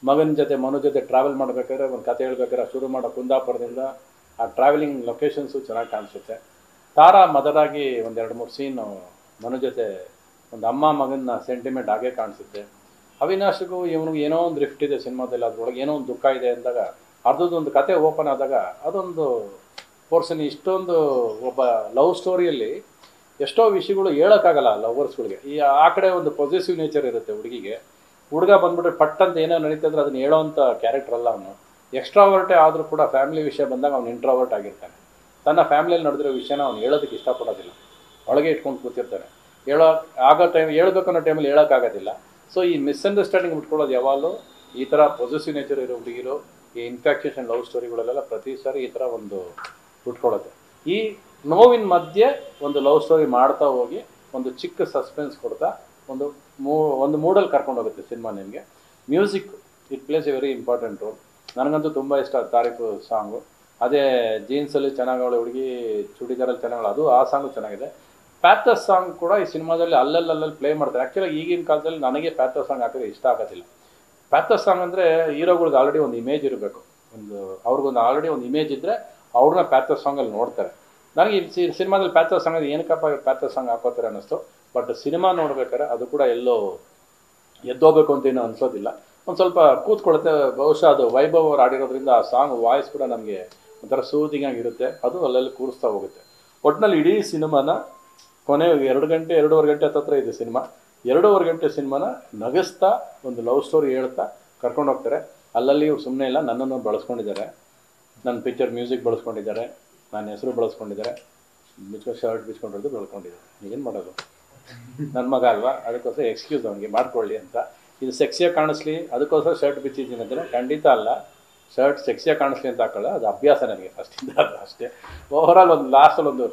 ಮಗನ ಜೊತೆ ಮನು ಜೊತೆ ಟ್ರಾವೆಲ್ ಮಾಡಬೇಕಾದ್ರೆ ಒಂದು ಕತೆ ಹೇಳ್ಬೇಕಾದ್ರೆ ಶುರು ಮಾಡೋ ಕುಂದಾಪುರದಿಂದ ಆ ಟ್ರಾವೆಲಿಂಗ್ ಲೊಕೇಶನ್ಸು ಚೆನ್ನಾಗಿ ಕಾಣಿಸುತ್ತೆ. ತಾರಾ ಮದರಾಗಿ ಒಂದೆರಡು ಮೂರು ಸೀನು ಮನು ಜೊತೆ ಒಂದು ಅಮ್ಮ ಮಗನ ಸೆಂಟಿಮೆಂಟ್ ಹಾಗೇ ಕಾಣಿಸುತ್ತೆ. ಅವಿನಾಶಿಗೂ ಇವನಿಗೂ ಏನೋ ಒಂದು ರಿಫ್ಟ್ ಇದೆ ಸಿನಿಮಾದಲ್ಲಿ, ಅದರೊಳಗೆ ಏನೋ ಒಂದು ದುಃಖ ಇದೆ ಅಂದಾಗ ಅರ್ಧದೊಂದು ಕತೆ ಓಪನ್ ಆದಾಗ ಅದೊಂದು ಪೋರ್ಷನ್. ಇಷ್ಟೊಂದು ಒಬ್ಬ ಲವ್ ಸ್ಟೋರಿಯಲ್ಲಿ ಎಷ್ಟೋ ವಿಷಯಗಳು ಹೇಳೋಕ್ಕಾಗಲ್ಲ ಲವರ್ಸ್ಗಳಿಗೆ. ಈ ಆ ಕಡೆ ಒಂದು ಪೊಸೆಸಿವ್ ನೇಚರ್ ಇರುತ್ತೆ ಹುಡುಗಿಗೆ. ಹುಡುಗ ಬಂದ್ಬಿಟ್ರೆ ಪಟ್ಟಂತ ಏನೋ ನಡೀತಾ ಅಂದರೆ ಅದನ್ನ ಹೇಳೋವಂಥ ಕ್ಯಾರೆಕ್ಟರ್ ಅಲ್ಲ ಅವನು. ಎಕ್ಸ್ಟ್ರಾವರ್ಟೇ ಆದರೂ ಕೂಡ ಫ್ಯಾಮಿಲಿ ವಿಷಯ ಬಂದಾಗ ಅವ್ನು ಇಂಟ್ರಾವರ್ಟ್ ಆಗಿರ್ತಾನೆ. ತನ್ನ ಫ್ಯಾಮಿಲಿಯಲ್ಲಿ ನಡೆದಿರೋ ವಿಷಯನ ಅವ್ನು ಹೇಳೋದಕ್ಕೆ ಇಷ್ಟಪಡೋದಿಲ್ಲ, ಒಳಗೆ ಇಟ್ಕೊಂಡು ಕೂತಿರ್ತಾನೆ. ಹೇಳೋ ಆಗೋ ಟೈಮ್ ಹೇಳ್ಬೇಕು ಅನ್ನೋ ಟೈಮಲ್ಲಿ ಹೇಳೋಕ್ಕಾಗೋದಿಲ್ಲ. ಸೊ ಈ ಮಿಸ್ಅಂಡರ್ಸ್ಟ್ಯಾಂಡಿಂಗ್ ಬಿಟ್ಕೊಳ್ಳೋದು ಯಾವಾಗಲೂ ಈ ಥರ ಪೊಸೆಸಿವ್ ನೇಚರ್ ಇರೋ ಹುಡುಗಿರೋ ಈ ಇನ್ಫ್ಯಾಕ್ಚುಯೇಷನ್ ಲವ್ ಸ್ಟೋರಿಗಳಲ್ಲೆಲ್ಲ ಪ್ರತಿ ಸಾರಿ ಈ ಥರ ಒಂದು ಬಿಟ್ಕೊಳ್ಳುತ್ತೆ. ಈ ನೋವಿನ ಮಧ್ಯೆ ಒಂದು ಲವ್ ಸ್ಟೋರಿ ಮಾಡ್ತಾ ಹೋಗಿ ಒಂದು ಚಿಕ್ಕ ಸಸ್ಪೆನ್ಸ್ ಕೊಡ್ತಾ ಒಂದು ಮೂ ಒಂದು ಮೂಡಲ್ಲಿ ಕರ್ಕೊಂಡು ಹೋಗುತ್ತೆ ಸಿನಿಮಾ ನಿಮಗೆ. Music it plays a very important role. ನನಗಂತೂ ತುಂಬ ಇಷ್ಟ ತಾರೀಕು ಸಾಂಗು. ಅದೇ ಜೀನ್ಸಲ್ಲಿ ಚೆನ್ನಾಗವಳೆ ಹುಡುಗಿ, ಚೂಡಿದಾರಲ್ಲಿ ಚೆನ್ನಾಗವಳೆ, ಅದು ಆ ಸಾಂಗು ಚೆನ್ನಾಗಿದೆ. ಪ್ಯಾಥಸ್ ಸಾಂಗ್ ಕೂಡ ಈ ಸಿನಿಮಾದಲ್ಲಿ ಅಲ್ಲಲ್ಲಲ್ಲಿ ಪ್ಲೇ ಮಾಡ್ತಾರೆ. ಆ್ಯಕ್ಚುಲಾಗಿ ಈಗಿನ ಕಾಲದಲ್ಲಿ ನನಗೆ ಪ್ಯಾಥಸ್ ಸಾಂಗ್ ಹಾಕಿದ್ರೆ ಇಷ್ಟ ಆಗೋದಿಲ್ಲ. ಪ್ಯಾಥಸ್ ಸಾಂಗ್ ಅಂದರೆ ಹೀರೋಗಳಿಗೆ ಆಲ್ರೆಡಿ ಒಂದು ಇಮೇಜ್ ಇರಬೇಕು, ಒಂದು ಅವ್ರಿಗೊಂದು ಆಲ್ರೆಡಿ ಒಂದು ಇಮೇಜ್ ಇದ್ದರೆ ಅವ್ರನ್ನ ಪ್ಯಾಥಸ್ ಸಾಂಗಲ್ಲಿ ನೋಡ್ತಾರೆ. ನನಗೆ ಈ ಸಿನಿಮಾದಲ್ಲಿ ಪ್ಯಾಥಸ್ ಸಾಂಗ್ ಏನಕ್ಕಪ್ಪ ಪ್ಯಾಥಸ್ ಸಾಂಗ್ ಹಾಕೋತಾರೆ ಅನ್ನಿಸ್ತು. ಬಟ್ ಸಿನಿಮಾ ನೋಡ್ಬೇಕಾದ್ರೆ ಅದು ಕೂಡ ಎಲ್ಲೋ ಎದ್ದೋಗ್ಬೇಕು ಅಂತ ಏನೂ ಅನಿಸೋದಿಲ್ಲ, ಒಂದು ಸ್ವಲ್ಪ ಕೂತ್ಕೊಳುತ್ತೆ. ಬಹುಶಃ ಅದು ವೈಭವ್ ಅವ್ರು ಆಡಿರೋದ್ರಿಂದ ಆ ಸಾಂಗ್ ವಾಯ್ಸ್ ಕೂಡ ನಮಗೆ ಒಂಥರ ಸೂತಿಂಗ್ ಆಗಿರುತ್ತೆ, ಅದು ಅಲ್ಲಲ್ಲಿ ಕೂರಿಸ್ತಾ ಹೋಗುತ್ತೆ. ಒಟ್ಟಿನಲ್ಲಿ ಇಡೀ ಸಿನಿಮಾನ ಕೊನೆ ಎರಡು ಗಂಟೆ ಎರಡೂವರೆ ಗಂಟೆ ಹತ್ತತ್ರ ಇದೆ ಸಿನಿಮಾ. ಎರಡೂವರೆ ಗಂಟೆ ಸಿನಿಮಾನ ನಗಿಸ್ತಾ ಒಂದು ಲವ್ ಸ್ಟೋರಿ ಹೇಳ್ತಾ ಕರ್ಕೊಂಡು ಹೋಗ್ತಾರೆ. ಅಲ್ಲಲ್ಲಿ ಇವ್ರು ಸುಮ್ಮನೆ ಇಲ್ಲ, ನನ್ನನ್ನು ಬಳಸ್ಕೊಂಡಿದ್ದಾರೆ, ನನ್ನ ಪಿಕ್ಚರ್ ಮ್ಯೂಸಿಕ್ ಬಳಸ್ಕೊಂಡಿದ್ದಾರೆ, ನನ್ನ ಹೆಸರು ಬಳಸ್ಕೊಂಡಿದ್ದಾರೆ, ಬಿಚ್ಕೊಂಡು ಶರ್ಟ್ ಬಿಚ್ಕೊಂಡಿರೋದು ಬೆಳ್ಕೊಂಡಿದ್ದಾರೆ. ಈಗೇನು ಮಾಡೋದು, ನನ್ನ ಮಗ ಅಲ್ವಾ, ಅದಕ್ಕೋಸ್ಕರ ಎಕ್ಸ್ಕ್ಯೂಸ್ ಅವನಿಗೆ ಮಾಡ್ಕೊಳ್ಳಿ ಅಂತ. ಇದು ಸೆಕ್ಸಿಯಾಗಿ ಕಾಣಿಸ್ಲಿ ಅದಕ್ಕೋಸ್ಕರ ಶರ್ಟ್ ಬಿಚ್ಚಿದ್ದೀನಿ ಅಂದರೆ ಖಂಡಿತ ಅಲ್ಲ, ಶರ್ಟ್ ಸೆಕ್ಸಿಯಾಗಿ ಕಾಣಿಸ್ಲಿ ಅಂತ ಹಾಕೊಳ್ಳೋ ಅದು ಅಭ್ಯಾಸ ನನಗೆ ಫಸ್ಟಿಂದ ಅಷ್ಟೇ. ಓವರಾಲ್ ಒಂದು ಲಾಸ್ಟಲ್ಲಿ ಒಂದು